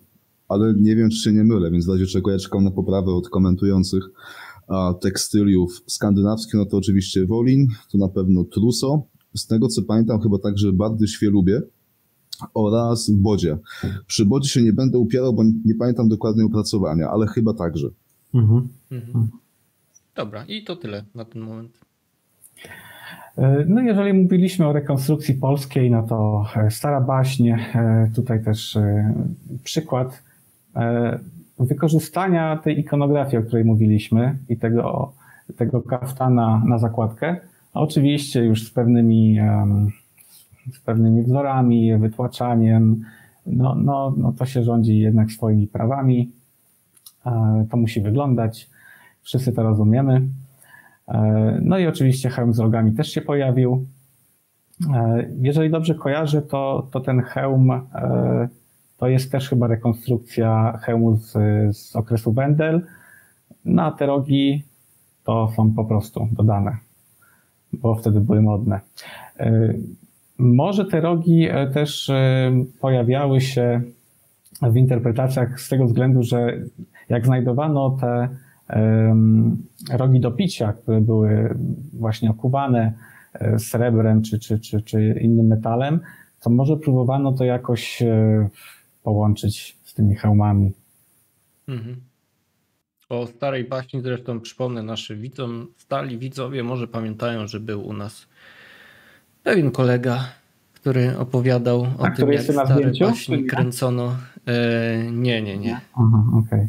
ale nie wiem, czy się nie mylę, więc w razie czego ja czekam na poprawę od komentujących. A tekstyliów skandynawskich, no to oczywiście Wolin, to na pewno Truso. Z tego co pamiętam, chyba także Bardy Świelubie oraz Bodzie. Przy Bodzie się nie będę upierał, bo nie pamiętam dokładnie opracowania, ale chyba także. Mhm. Mhm. Dobra, i to tyle na ten moment. No jeżeli mówiliśmy o rekonstrukcji polskiej, no to stara baśń, tutaj też przykład wykorzystania tej ikonografii, o której mówiliśmy i tego kaftana na zakładkę, a oczywiście już z pewnymi wzorami, wytłaczaniem, no to się rządzi jednak swoimi prawami, to musi wyglądać, wszyscy to rozumiemy. No i oczywiście hełm z rogami też się pojawił. Jeżeli dobrze kojarzę, to ten hełm to jest też chyba rekonstrukcja hełmu z okresu Wendel. No a te rogi to są po prostu dodane, bo wtedy były modne. Może te rogi też pojawiały się w interpretacjach z tego względu, że jak znajdowano te rogi do picia, które były właśnie okuwane srebrem czy innym metalem, to może próbowano to jakoś połączyć z tymi hełmami. Mhm. O starej baśni zresztą przypomnę naszym widzom, stali widzowie może pamiętają, że był u nas pewien kolega, który opowiadał o tym, jak stare baśni kręcono. Nie. Aha, okej.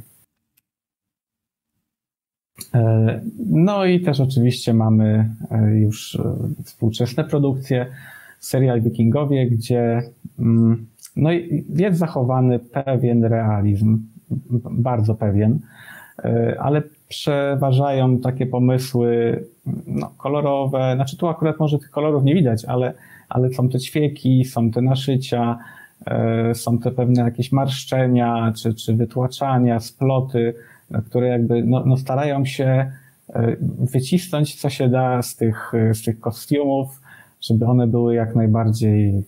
No i też oczywiście mamy już współczesne produkcje, serial Wikingowie, gdzie no jest zachowany pewien realizm, bardzo pewien, ale przeważają takie pomysły kolorowe, znaczy tu akurat może tych kolorów nie widać, ale są te ćwieki, są te naszycia, są te pewne jakieś marszczenia czy wytłaczania, sploty, które jakby starają się wycisnąć co się da z tych kostiumów, żeby one były jak najbardziej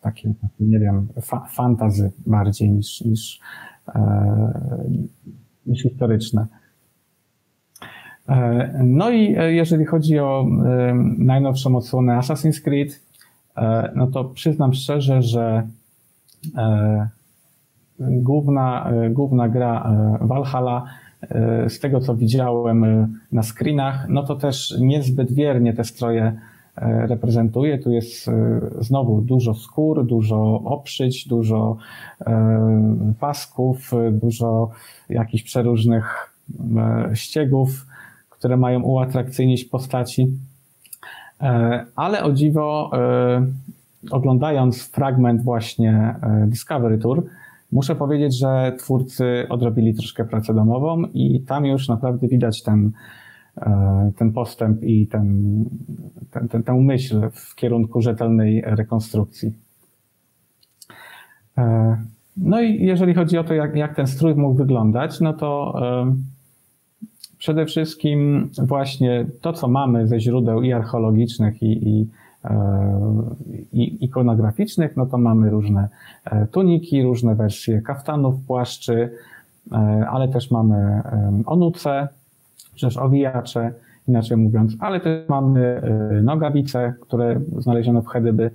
takie, nie wiem, fantasy bardziej niż historyczne. No i jeżeli chodzi o najnowszą odsłonę Assassin's Creed, no to przyznam szczerze, że główna gra Valhalla, z tego co widziałem na screenach, no to też niezbyt wiernie te stroje reprezentuje. Tu jest znowu dużo skór, dużo obszyć, dużo pasków, dużo jakichś przeróżnych ściegów, które mają uatrakcyjnić postaci. Ale o dziwo, oglądając fragment właśnie Discovery Tour, muszę powiedzieć, że twórcy odrobili troszkę pracę domową i tam już naprawdę widać ten postęp i tę myśl w kierunku rzetelnej rekonstrukcji. No i jeżeli chodzi o to, jak ten strój mógł wyglądać, no to przede wszystkim właśnie to, co mamy ze źródeł i archeologicznych, i ikonograficznych, no to mamy różne tuniki, różne wersje kaftanów, płaszczy, ale też mamy onuce, przecież owijacze, inaczej mówiąc, ale też mamy nogawice, które znaleziono w Hedeby.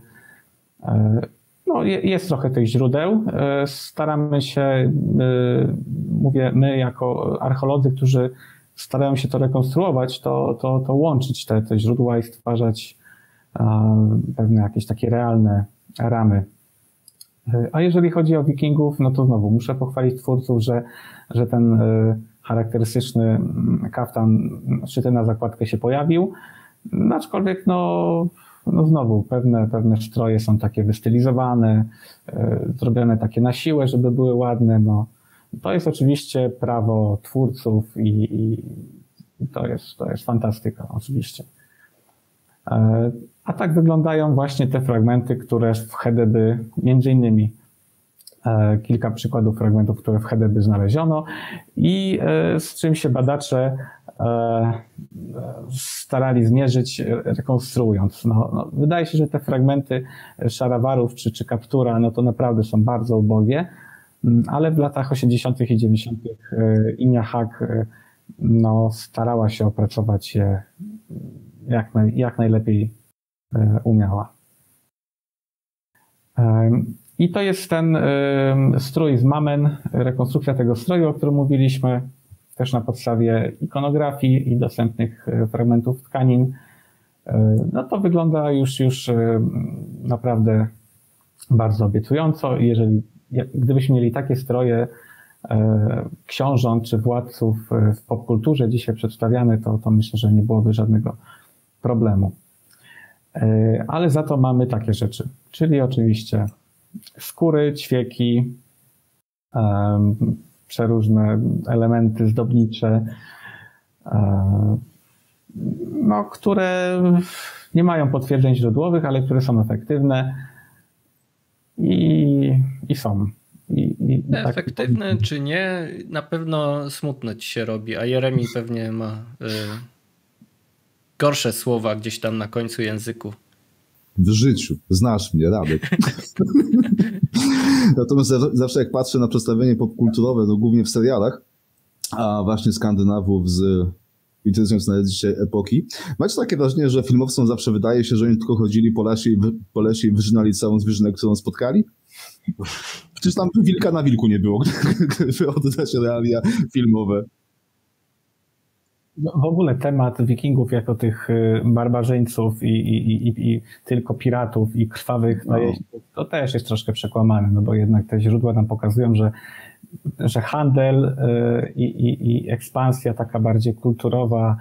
No, jest trochę tych źródeł. Staramy się, mówię, my jako archeolodzy, którzy starają się to rekonstruować, to łączyć te źródła i stwarzać pewne jakieś takie realne ramy. A jeżeli chodzi o Wikingów, no to znowu muszę pochwalić twórców, że ten charakterystyczny kaftan szyty na zakładkę się pojawił, aczkolwiek znowu pewne stroje są takie wystylizowane, zrobione takie na siłę, żeby były ładne. No, to jest oczywiście prawo twórców i to jest fantastyka oczywiście. A tak wyglądają właśnie te fragmenty, które w Hedeby, między innymi kilka przykładów fragmentów, które w Hedeby znaleziono i z czym się badacze starali zmierzyć, rekonstruując. No, wydaje się, że te fragmenty szarawarów czy kaptura, no to naprawdę są bardzo ubogie, ale w latach 80. i 90. Inia Hak no, starała się opracować je jak najlepiej umiała. I to jest ten strój z Mammen, rekonstrukcja tego stroju, o którym mówiliśmy, też na podstawie ikonografii i dostępnych fragmentów tkanin. No to wygląda już naprawdę bardzo obiecująco. Gdybyśmy mieli takie stroje książąt czy władców w popkulturze dzisiaj przedstawiane, to myślę, że nie byłoby żadnego problemu. Ale za to mamy takie rzeczy, czyli oczywiście skóry, ćwieki, przeróżne elementy zdobnicze, no, które nie mają potwierdzeń źródłowych, ale które są efektywne i są. Efektywne tak, czy nie, na pewno smutno ci się robi, a Jeremy pewnie ma gorsze słowa gdzieś tam na końcu języku. W życiu. Znasz mnie, Radek. Natomiast zawsze jak patrzę na przedstawienie popkulturowe, no głównie w serialach, a właśnie Skandynawów z interesując nawet dzisiaj epoki, macie takie wrażenie, że filmowcom zawsze wydaje się, że oni tylko chodzili po lesie i wyżynali całą zwierzynę, którą spotkali? Przecież tam wilka na wilku nie było, gdyby oddać realia filmowe. No, w ogóle temat Wikingów jako tych barbarzyńców i tylko piratów i krwawych najeźdźców, to też jest troszkę przekłamane, no bo jednak te źródła nam pokazują, że handel i ekspansja taka bardziej kulturowa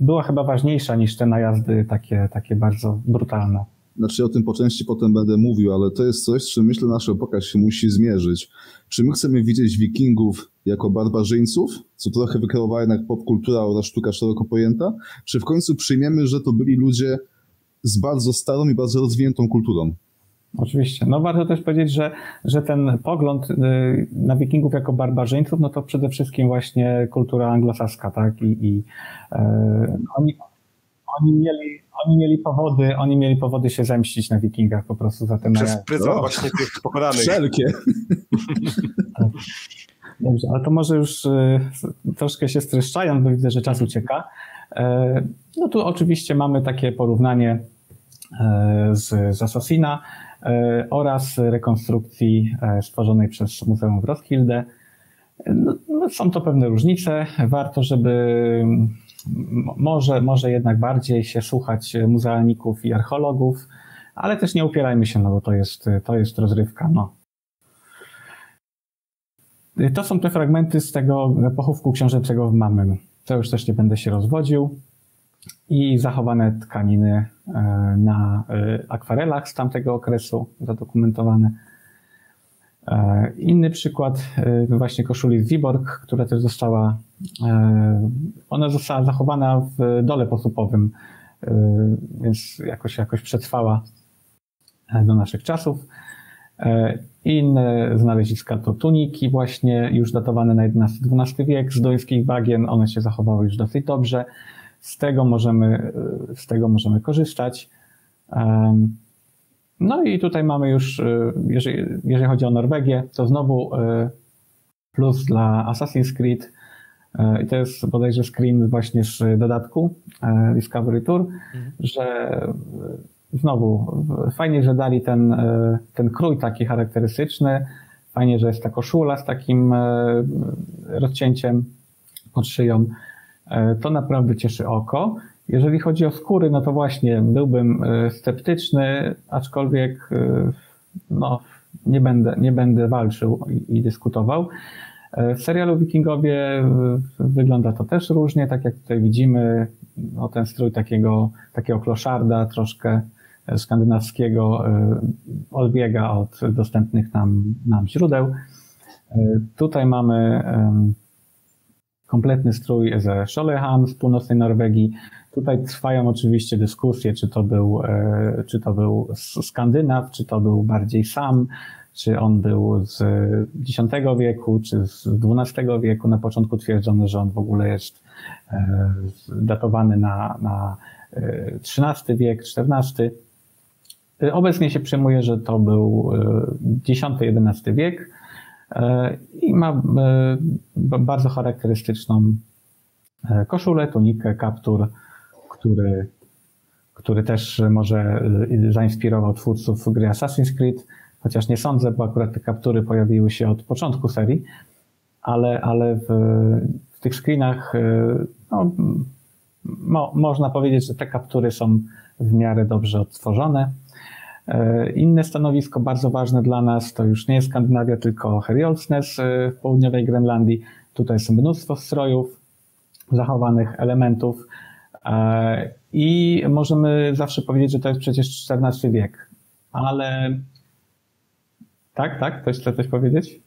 była chyba ważniejsza niż te najazdy takie bardzo brutalne. Znaczy o tym po części potem będę mówił, ale to jest coś, z czym myślę nasza epoka się musi zmierzyć. Czy my chcemy widzieć Wikingów jako barbarzyńców, co trochę wykreowała jednak popkultura oraz sztuka szeroko pojęta, czy w końcu przyjmiemy, że to byli ludzie z bardzo starą i bardzo rozwiniętą kulturą? Oczywiście. No warto też powiedzieć, że ten pogląd na Wikingów jako barbarzyńców, no to przede wszystkim właśnie kultura anglosaska, tak? Oni mieli powody się zemścić na Wikingach po prostu za ten najazd. Przez pryzmat właśnie tych pokonanych. Wszelkie. Dobrze, ale to może już troszkę się streszczając, bo widzę, że czas ucieka. No tu oczywiście mamy takie porównanie z Assassina oraz rekonstrukcji stworzonej przez Muzeum w Roskilde. No, są to pewne różnice. Warto, żeby może jednak bardziej się słuchać muzealników i archeologów, ale też nie upierajmy się, no bo to jest rozrywka. No. To są te fragmenty z tego pochówku książęcego w Mammen. To już też nie będę się rozwodził. I zachowane tkaniny na akwarelach z tamtego okresu zadokumentowane. Inny przykład właśnie koszuli z Viborg, która też została, ona została zachowana w dole posłupowym, więc jakoś przetrwała do naszych czasów. Inne znaleziska to tuniki właśnie już datowane na XI-XII wiek z duńskich bagien, one się zachowały już dosyć dobrze, z tego możemy korzystać. No i tutaj mamy już, jeżeli chodzi o Norwegię, to znowu plus dla Assassin's Creed. I to jest bodajże screen właśnie z dodatku Discovery Tour, że znowu fajnie, że dali ten krój taki charakterystyczny, fajnie, że jest ta koszula z takim rozcięciem pod szyją. To naprawdę cieszy oko. Jeżeli chodzi o skóry, no to właśnie byłbym sceptyczny, aczkolwiek no, nie będę walczył i dyskutował. W serialu Wikingowie wygląda to też różnie, tak jak tutaj widzimy, no, ten strój takiego kloszarda troszkę skandynawskiego odbiega od dostępnych nam źródeł. Tutaj mamy kompletny strój ze Sjøleham z północnej Norwegii. Tutaj trwają oczywiście dyskusje, czy to był Skandynaw, czy to był bardziej Sam, czy on był z X wieku, czy z XII wieku. Na początku twierdzono, że on w ogóle jest datowany na XIII wiek, XIV. Obecnie się przyjmuje, że to był X-XI wiek i ma bardzo charakterystyczną koszulę, tunikę, kaptur, który też może zainspirował twórców gry Assassin's Creed, chociaż nie sądzę, bo akurat te kaptury pojawiły się od początku serii, ale w tych screenach można powiedzieć, że te kaptury są w miarę dobrze odtworzone. Inne stanowisko bardzo ważne dla nas to już nie jest Skandynawia, tylko Herjolsnes w południowej Grenlandii. Tutaj jest mnóstwo strojów, zachowanych elementów i możemy zawsze powiedzieć, że to jest przecież XIV wiek, ale... Tak? Ktoś chce coś powiedzieć?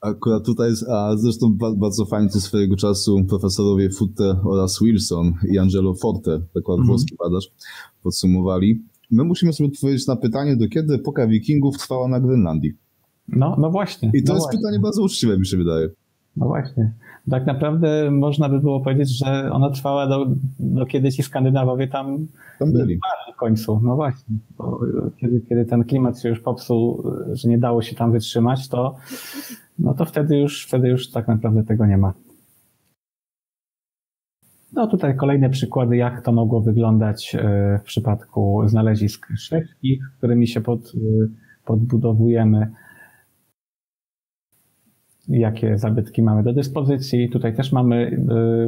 Akurat tutaj, a zresztą bardzo fajnie to swojego czasu profesorowie Futter oraz Wilson i Angelo Forte, dokład włoski badacz, podsumowali. My musimy sobie odpowiedzieć na pytanie, do kiedy epoka Wikingów trwała na Grenlandii. No właśnie. I to jest właśnie pytanie bardzo uczciwe, mi się wydaje. No właśnie. Tak naprawdę można by było powiedzieć, że ona trwała do kiedy ci Skandynawowie tam byli w końcu. No właśnie. Bo kiedy ten klimat się już popsuł, że nie dało się tam wytrzymać, to wtedy już tak naprawdę tego nie ma. No tutaj kolejne przykłady, jak to mogło wyglądać w przypadku znalezisk szwedzkich, którymi się podbudowujemy. Jakie zabytki mamy do dyspozycji. Tutaj też mamy,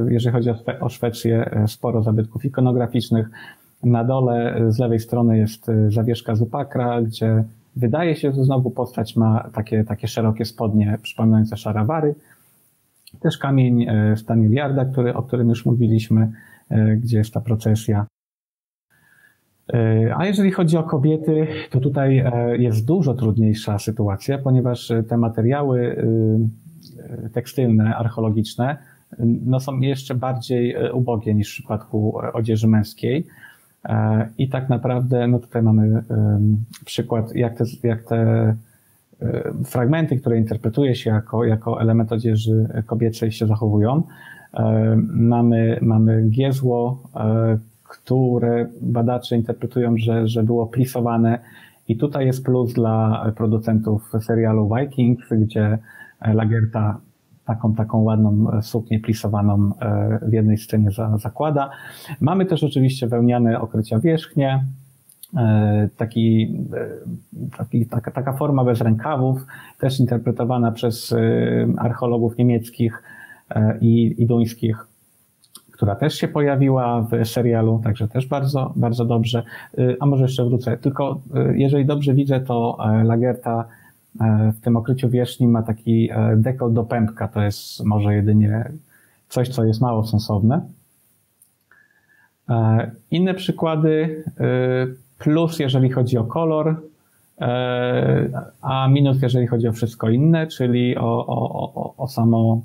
jeżeli chodzi o Szwecję, sporo zabytków ikonograficznych. Na dole z lewej strony jest zawieszka z upakra, gdzie wydaje się, że znowu postać ma takie szerokie spodnie przypominające szarawary. Też kamień Staniliarda, o którym już mówiliśmy, gdzie jest ta procesja. A jeżeli chodzi o kobiety, to tutaj jest dużo trudniejsza sytuacja, ponieważ te materiały tekstylne, archeologiczne są jeszcze bardziej ubogie niż w przypadku odzieży męskiej. I tak naprawdę tutaj mamy przykład, jak te fragmenty, które interpretuje się jako element odzieży kobiecej, się zachowują. Mamy giezło, które badacze interpretują, że było plisowane, i tutaj jest plus dla producentów serialu Vikings, gdzie Lagerta taką ładną suknię plisowaną w jednej scenie zakłada. Mamy też oczywiście wełniane okrycia wierzchnie, taka forma bez rękawów, też interpretowana przez archeologów niemieckich i duńskich, która też się pojawiła w serialu, także też bardzo, bardzo dobrze. A może jeszcze wrócę, tylko jeżeli dobrze widzę, to Lagerta w tym okryciu wierzchnim ma taki dekolt do pępka, to jest może jedynie coś, co jest mało sensowne. Inne przykłady, plus jeżeli chodzi o kolor, a minus jeżeli chodzi o wszystko inne, czyli o samo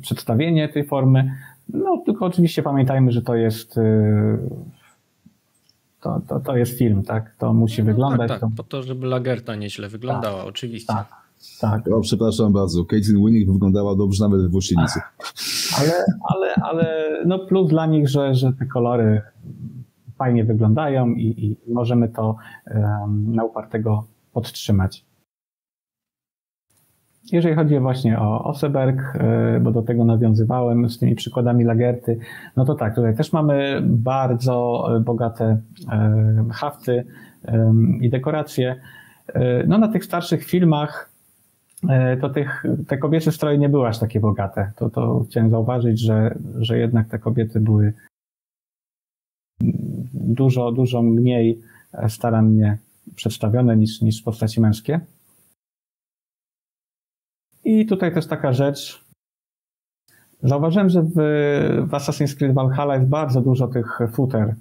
przedstawienie tej formy. No tylko oczywiście pamiętajmy, że to jest film, tak? To musi wyglądać. Tak, po to, żeby Lagerta nieźle wyglądała, tak, oczywiście. Tak. O, przepraszam bardzo, Caitlin Winnick wyglądała dobrze nawet w włosienicy. Ale no plus dla nich, że te kolory fajnie wyglądają i możemy to na upartego podtrzymać. Jeżeli chodzi właśnie o Oseberg, bo do tego nawiązywałem z tymi przykładami Lagerty, no to tak, tutaj też mamy bardzo bogate hafty i dekoracje. No na tych starszych filmach to te kobiece stroje nie były aż takie bogate. To chciałem zauważyć, że jednak te kobiety były dużo mniej starannie przedstawione niż postaci męskie. I tutaj też taka rzecz. Zauważyłem, że w Assassin's Creed Valhalla jest bardzo dużo tych futer.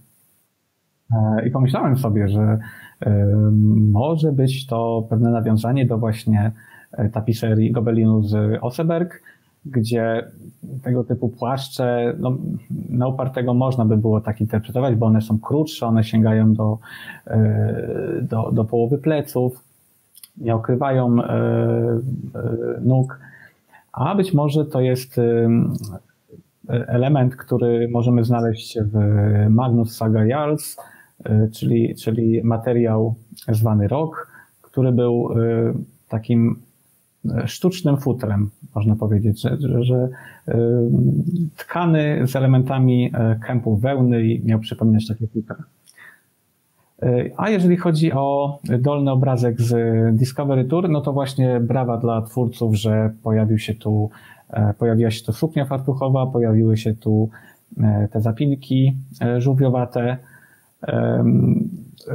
I pomyślałem sobie, że może być to pewne nawiązanie do właśnie tapiserii Gobelinu z Oseberg, gdzie tego typu płaszcze, no, na upartego można by było tak interpretować, bo one są krótsze, one sięgają do połowy pleców, nie okrywają nóg, a być może to jest element, który możemy znaleźć w Magnus Saga Jarls, czyli materiał zwany rok, który był takim sztucznym futrem, można powiedzieć, że tkany z elementami kępu wełny i miał przypominać takie futra. A jeżeli chodzi o dolny obrazek z Discovery Tour, no to właśnie brawa dla twórców, że pojawiła się tu suknia fartuchowa, pojawiły się tu te zapinki żółwiowate,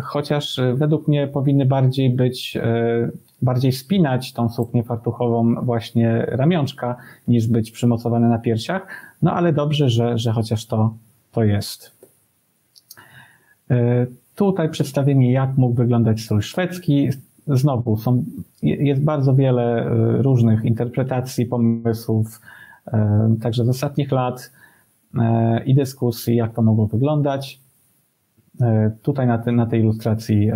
chociaż według mnie powinny bardziej spinać tą suknię fartuchową właśnie ramionczka, niż być przymocowane na piersiach, no ale dobrze, że chociaż to jest. Tutaj przedstawienie, jak mógł wyglądać strój szwedzki. Znowu jest bardzo wiele różnych interpretacji, pomysłów, także z ostatnich lat i dyskusji, jak to mogło wyglądać. Tutaj na tej ilustracji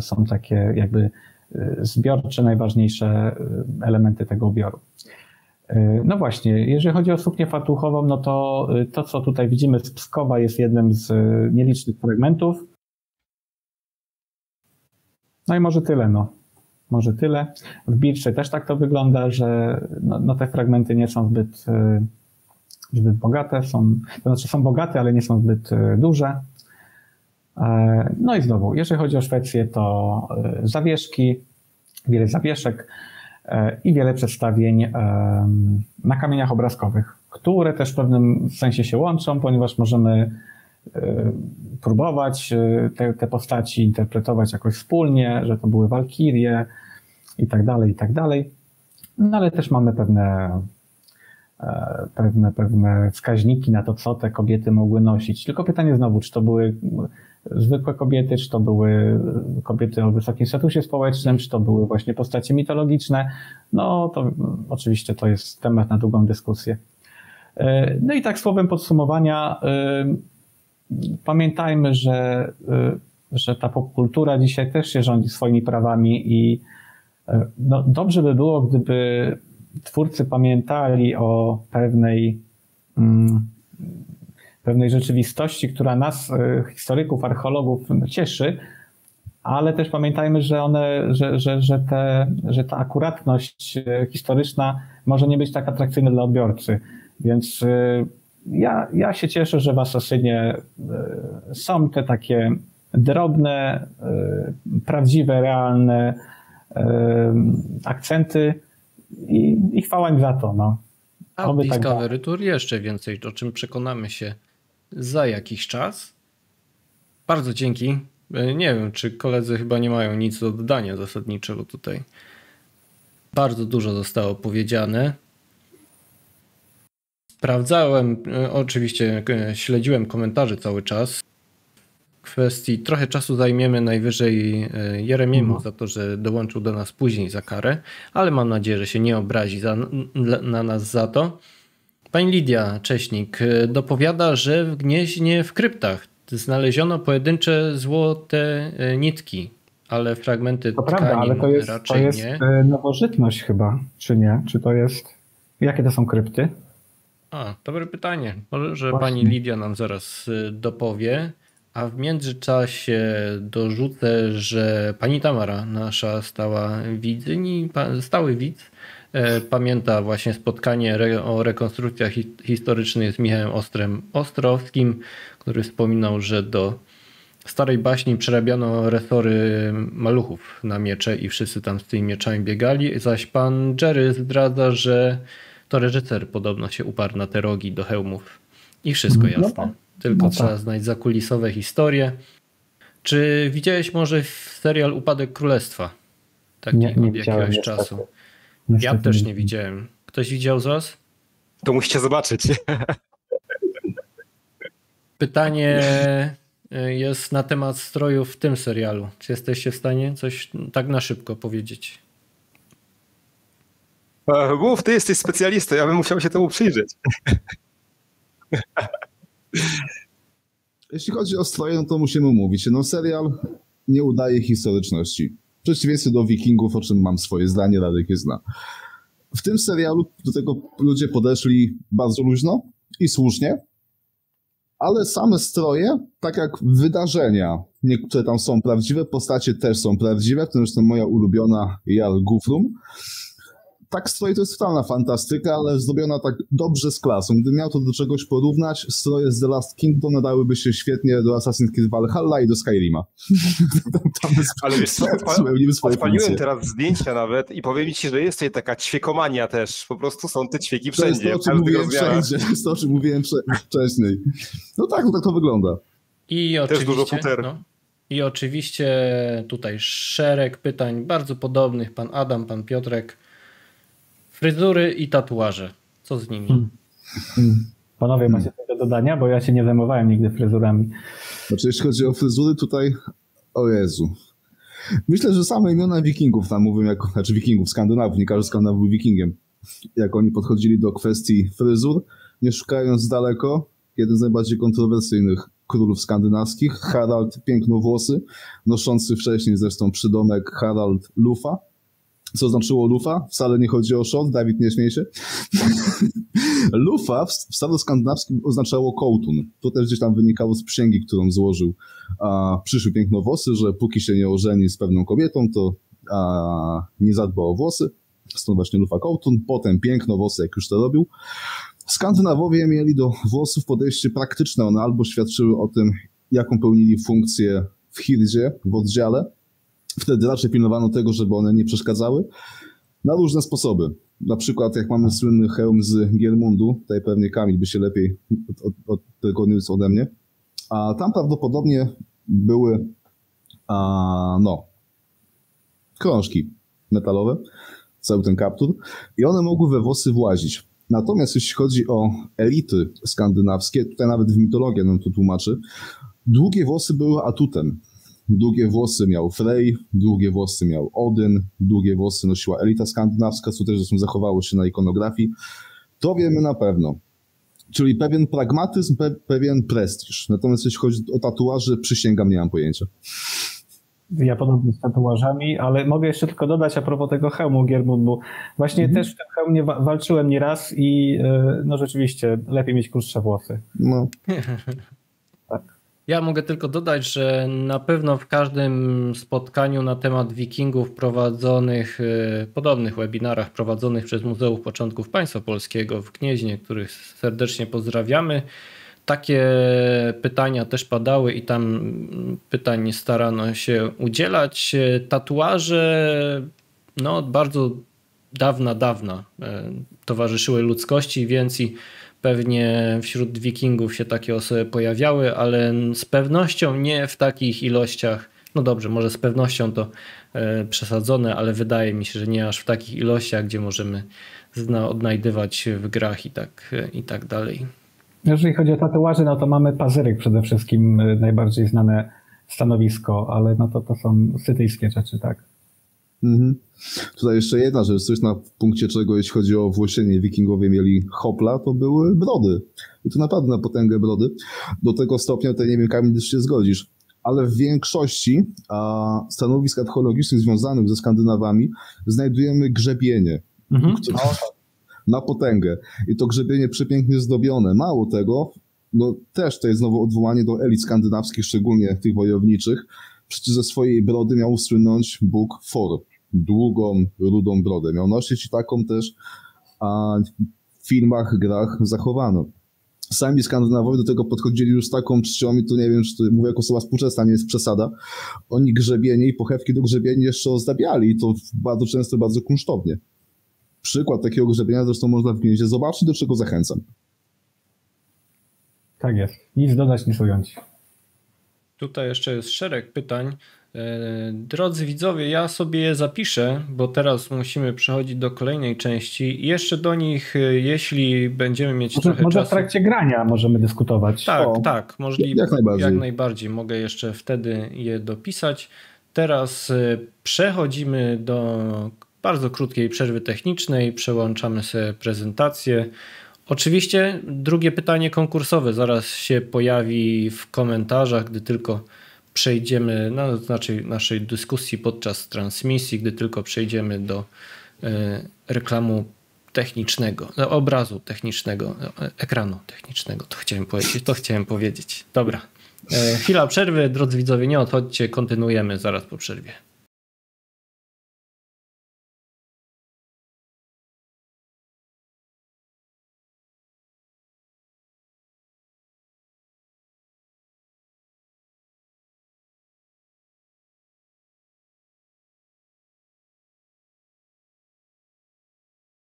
są takie jakby zbiorcze, najważniejsze elementy tego ubioru. No właśnie, jeżeli chodzi o suknię fartuchową, no to to, co tutaj widzimy z Pskowa, jest jednym z nielicznych fragmentów. No i może tyle, Może tyle. W Birce też tak to wygląda, że te fragmenty nie są zbyt bogate. To znaczy są bogate, ale nie są zbyt duże. No i znowu, jeżeli chodzi o Szwecję, to zawieszki, wiele zawieszek i wiele przedstawień na kamieniach obrazkowych, które też w pewnym sensie się łączą, ponieważ możemy próbować te postaci interpretować jakoś wspólnie, że to były walkirie i tak dalej, i tak dalej. No ale też mamy pewne wskaźniki na to, co te kobiety mogły nosić. Tylko pytanie znowu, czy to były zwykłe kobiety, czy to były kobiety o wysokim statusie społecznym, czy to były właśnie postacie mitologiczne. No to oczywiście to jest temat na długą dyskusję. No i tak słowem podsumowania, pamiętajmy, że ta popkultura dzisiaj też się rządzi swoimi prawami i no, dobrze by było, gdyby twórcy pamiętali o pewnej rzeczywistości, która nas, historyków, archeologów, cieszy, ale też pamiętajmy, że ta akuratność historyczna może nie być tak atrakcyjna dla odbiorcy, więc ja się cieszę, że w Asasynie są te takie drobne, prawdziwe, realne akcenty i chwała im za to. A Discovery Tour jeszcze więcej, o czym przekonamy się za jakiś czas. Bardzo dzięki. Nie wiem, czy koledzy chyba nie mają nic do dodania zasadniczego tutaj. Bardzo dużo zostało powiedziane. Sprawdzałem, oczywiście śledziłem komentarze cały czas. W kwestii trochę czasu zajmiemy najwyżej Jeremiemu za to, że dołączył do nas później za karę, ale mam nadzieję, że się nie obrazi na nas za to. Pani Lidia Cześnik dopowiada, że w Gnieźnie w kryptach znaleziono pojedyncze złote nitki, ale fragmenty to tkanin, prawda, ale to jest nowożytność chyba, czy nie? Czy to jest... Jakie to są krypty? Dobre pytanie. Może właśnie pani Lidia nam zaraz dopowie. A w międzyczasie dorzucę, że pani Tamara, nasza stały widz, pamięta właśnie spotkanie o rekonstrukcjach historycznych z Michałem Ostrowskim, który wspominał, że do starej baśni przerabiano resory maluchów na miecze i wszyscy tam z tymi mieczami biegali, zaś pan Jerry zdradza, że to reżyser podobno się uparł na te rogi do hełmów i wszystko jasne. Tylko trzeba znać zakulisowe historie. Czy widziałeś może serial Upadek Królestwa? Taki nie jakiegoś niestety czasu. Niestety. Ja też nie widziałem. Ktoś widział z was? To musicie zobaczyć. Pytanie jest na temat strojów w tym serialu. Czy jesteście w stanie coś tak na szybko powiedzieć? Mów, ty jesteś specjalistą, ja bym musiał się temu przyjrzeć. Jeśli chodzi o stroje, no to musimy mówić. No, serial nie udaje historyczności. W przeciwieństwie do Wikingów, o czym mam swoje zdanie, Radek je zna. W tym serialu do tego ludzie podeszli bardzo luźno i słusznie, ale same stroje, tak jak wydarzenia, niektóre tam są prawdziwe, postacie też są prawdziwe, to zresztą moja ulubiona Jarl Guthrum. Tak stroje to jest totalna fantastyka, ale zrobiona tak dobrze z klasą. Gdybym miał to do czegoś porównać, stroje z The Last Kingdom nadałyby się świetnie do Assassin's Creed Valhalla i do Skyrima. Ale odpaliłem teraz zdjęcia nawet i powiem ci, że jest tutaj taka ćwiekomania też. Po prostu są te ćwieki wszędzie. To jest to, o czym mówiłem wcześniej. No tak, no tak to wygląda. I oczywiście, też dużo puter. No. I oczywiście tutaj szereg pytań bardzo podobnych. Pan Adam, pan Piotrek. Fryzury i tatuaże. Co z nimi? Panowie, macie tego dodania? Bo ja się nie zajmowałem nigdy fryzurami. Znaczy, jeśli chodzi o fryzury tutaj... O Jezu. Myślę, że same imiona wikingów tam mówią, jako, znaczy wikingów, Skandynawów, nie każdy Skandynaw był wikingiem. Jak oni podchodzili do kwestii fryzur, nie szukając daleko, jeden z najbardziej kontrowersyjnych królów skandynawskich, Harald Pięknowłosy, noszący wcześniej zresztą przydomek Harald Lufa. Co znaczyło lufa? Wcale nie chodzi o szot, Dawid, nie śmiej się. Lufa w staroskandynawskim oznaczało kołtun. To też gdzieś tam wynikało z przysięgi, którą złożył przyszły Pięknowłosy, że póki się nie ożeni z pewną kobietą, to nie zadba o włosy. Stąd właśnie lufa kołtun, potem Pięknowłosy, jak już to robił. Skandynawowie mieli do włosów podejście praktyczne. One albo świadczyły o tym, jaką pełnili funkcję w hirdzie, w oddziale. Wtedy raczej pilnowano tego, żeby one nie przeszkadzały na różne sposoby. Na przykład jak mamy słynny hełm z Giermundu, tutaj pewnie Kamil by się lepiej od tego niósł ode mnie, a tam prawdopodobnie były krążki metalowe, cały ten kaptur i one mogły we włosy włazić. Natomiast jeśli chodzi o elity skandynawskie, tutaj nawet w mitologii nam to tłumaczy, długie włosy były atutem. Długie włosy miał Frey, długie włosy miał Odyn, długie włosy nosiła elita skandynawska, co też zresztą zachowało się na ikonografii. To wiemy na pewno. Czyli pewien pragmatyzm, pewien prestiż. Natomiast jeśli chodzi o tatuaże, przysięgam, nie mam pojęcia. Ja podobnie z tatuażami, ale mogę jeszcze tylko dodać a propos tego hełmu Giermundu. Właśnie też w tym hełmie walczyłem nieraz i no rzeczywiście lepiej mieć krótsze włosy. No. Ja mogę tylko dodać, że na pewno w każdym spotkaniu na temat Wikingów prowadzonych, podobnych webinarach prowadzonych przez Muzeum Początków Państwa Polskiego w Gnieźnie, których serdecznie pozdrawiamy, takie pytania też padały i tam pytań starano się udzielać. Tatuaże no od bardzo dawna towarzyszyły ludzkości, więc i pewnie wśród Wikingów się takie osoby pojawiały, ale z pewnością nie w takich ilościach. No dobrze, może z pewnością to przesadzone, ale wydaje mi się, że nie aż w takich ilościach, gdzie możemy odnajdywać w grach i tak dalej. Jeżeli chodzi o tatuaże, no to mamy Pazyryk przede wszystkim, najbardziej znane stanowisko, ale no to są scytyjskie rzeczy, tak? Mhm. Tutaj jeszcze jedna rzecz, coś na punkcie czego, jeśli chodzi o włosienie, wikingowie mieli hopla, to były brody. I to naprawdę na potęgę brody. Do tego stopnia, tutaj nie wiem, Kamil, czy się zgodzisz, ale w większości stanowisk archeologicznych związanych ze Skandynawami znajdujemy grzebienie. Które, na potęgę. I to grzebienie przepięknie zdobione. Mało tego, no też to jest znowu odwołanie do elit skandynawskich, szczególnie tych wojowniczych. Przecież ze swojej brody miał słynąć Bóg Thor. Długą, rudą brodę. Miał nosić i taką też w filmach, grach zachowano. Sami Skandynawowie do tego podchodzili już taką czcią i tu nie wiem, czy to mówię jako osoba współczesna, nie jest przesada. Oni grzebienie i pochewki do grzebienia jeszcze ozdabiali i to bardzo często, bardzo kunsztownie. Przykład takiego grzebienia zresztą można w Gnieźnie zobaczyć, do czego zachęcam. Tak jest. Nic dodać, nic ująć. Tutaj jeszcze jest szereg pytań. Drodzy widzowie, ja sobie je zapiszę, bo teraz musimy przechodzić do kolejnej części i jeszcze do nich, jeśli będziemy mieć trochę czasu. Może w trakcie grania możemy dyskutować. Tak, tak. Jak najbardziej. Mogę jeszcze wtedy je dopisać. Teraz przechodzimy do bardzo krótkiej przerwy technicznej przełączamy sobie prezentację. Oczywiście drugie pytanie konkursowe zaraz się pojawi w komentarzach, gdy tylko przejdziemy, no, znaczy naszej dyskusji podczas transmisji, gdy tylko przejdziemy do reklamu technicznego, obrazu technicznego, ekranu technicznego, to chciałem powiedzieć. Dobra, chwila przerwy, drodzy widzowie, nie odchodźcie, kontynuujemy zaraz po przerwie.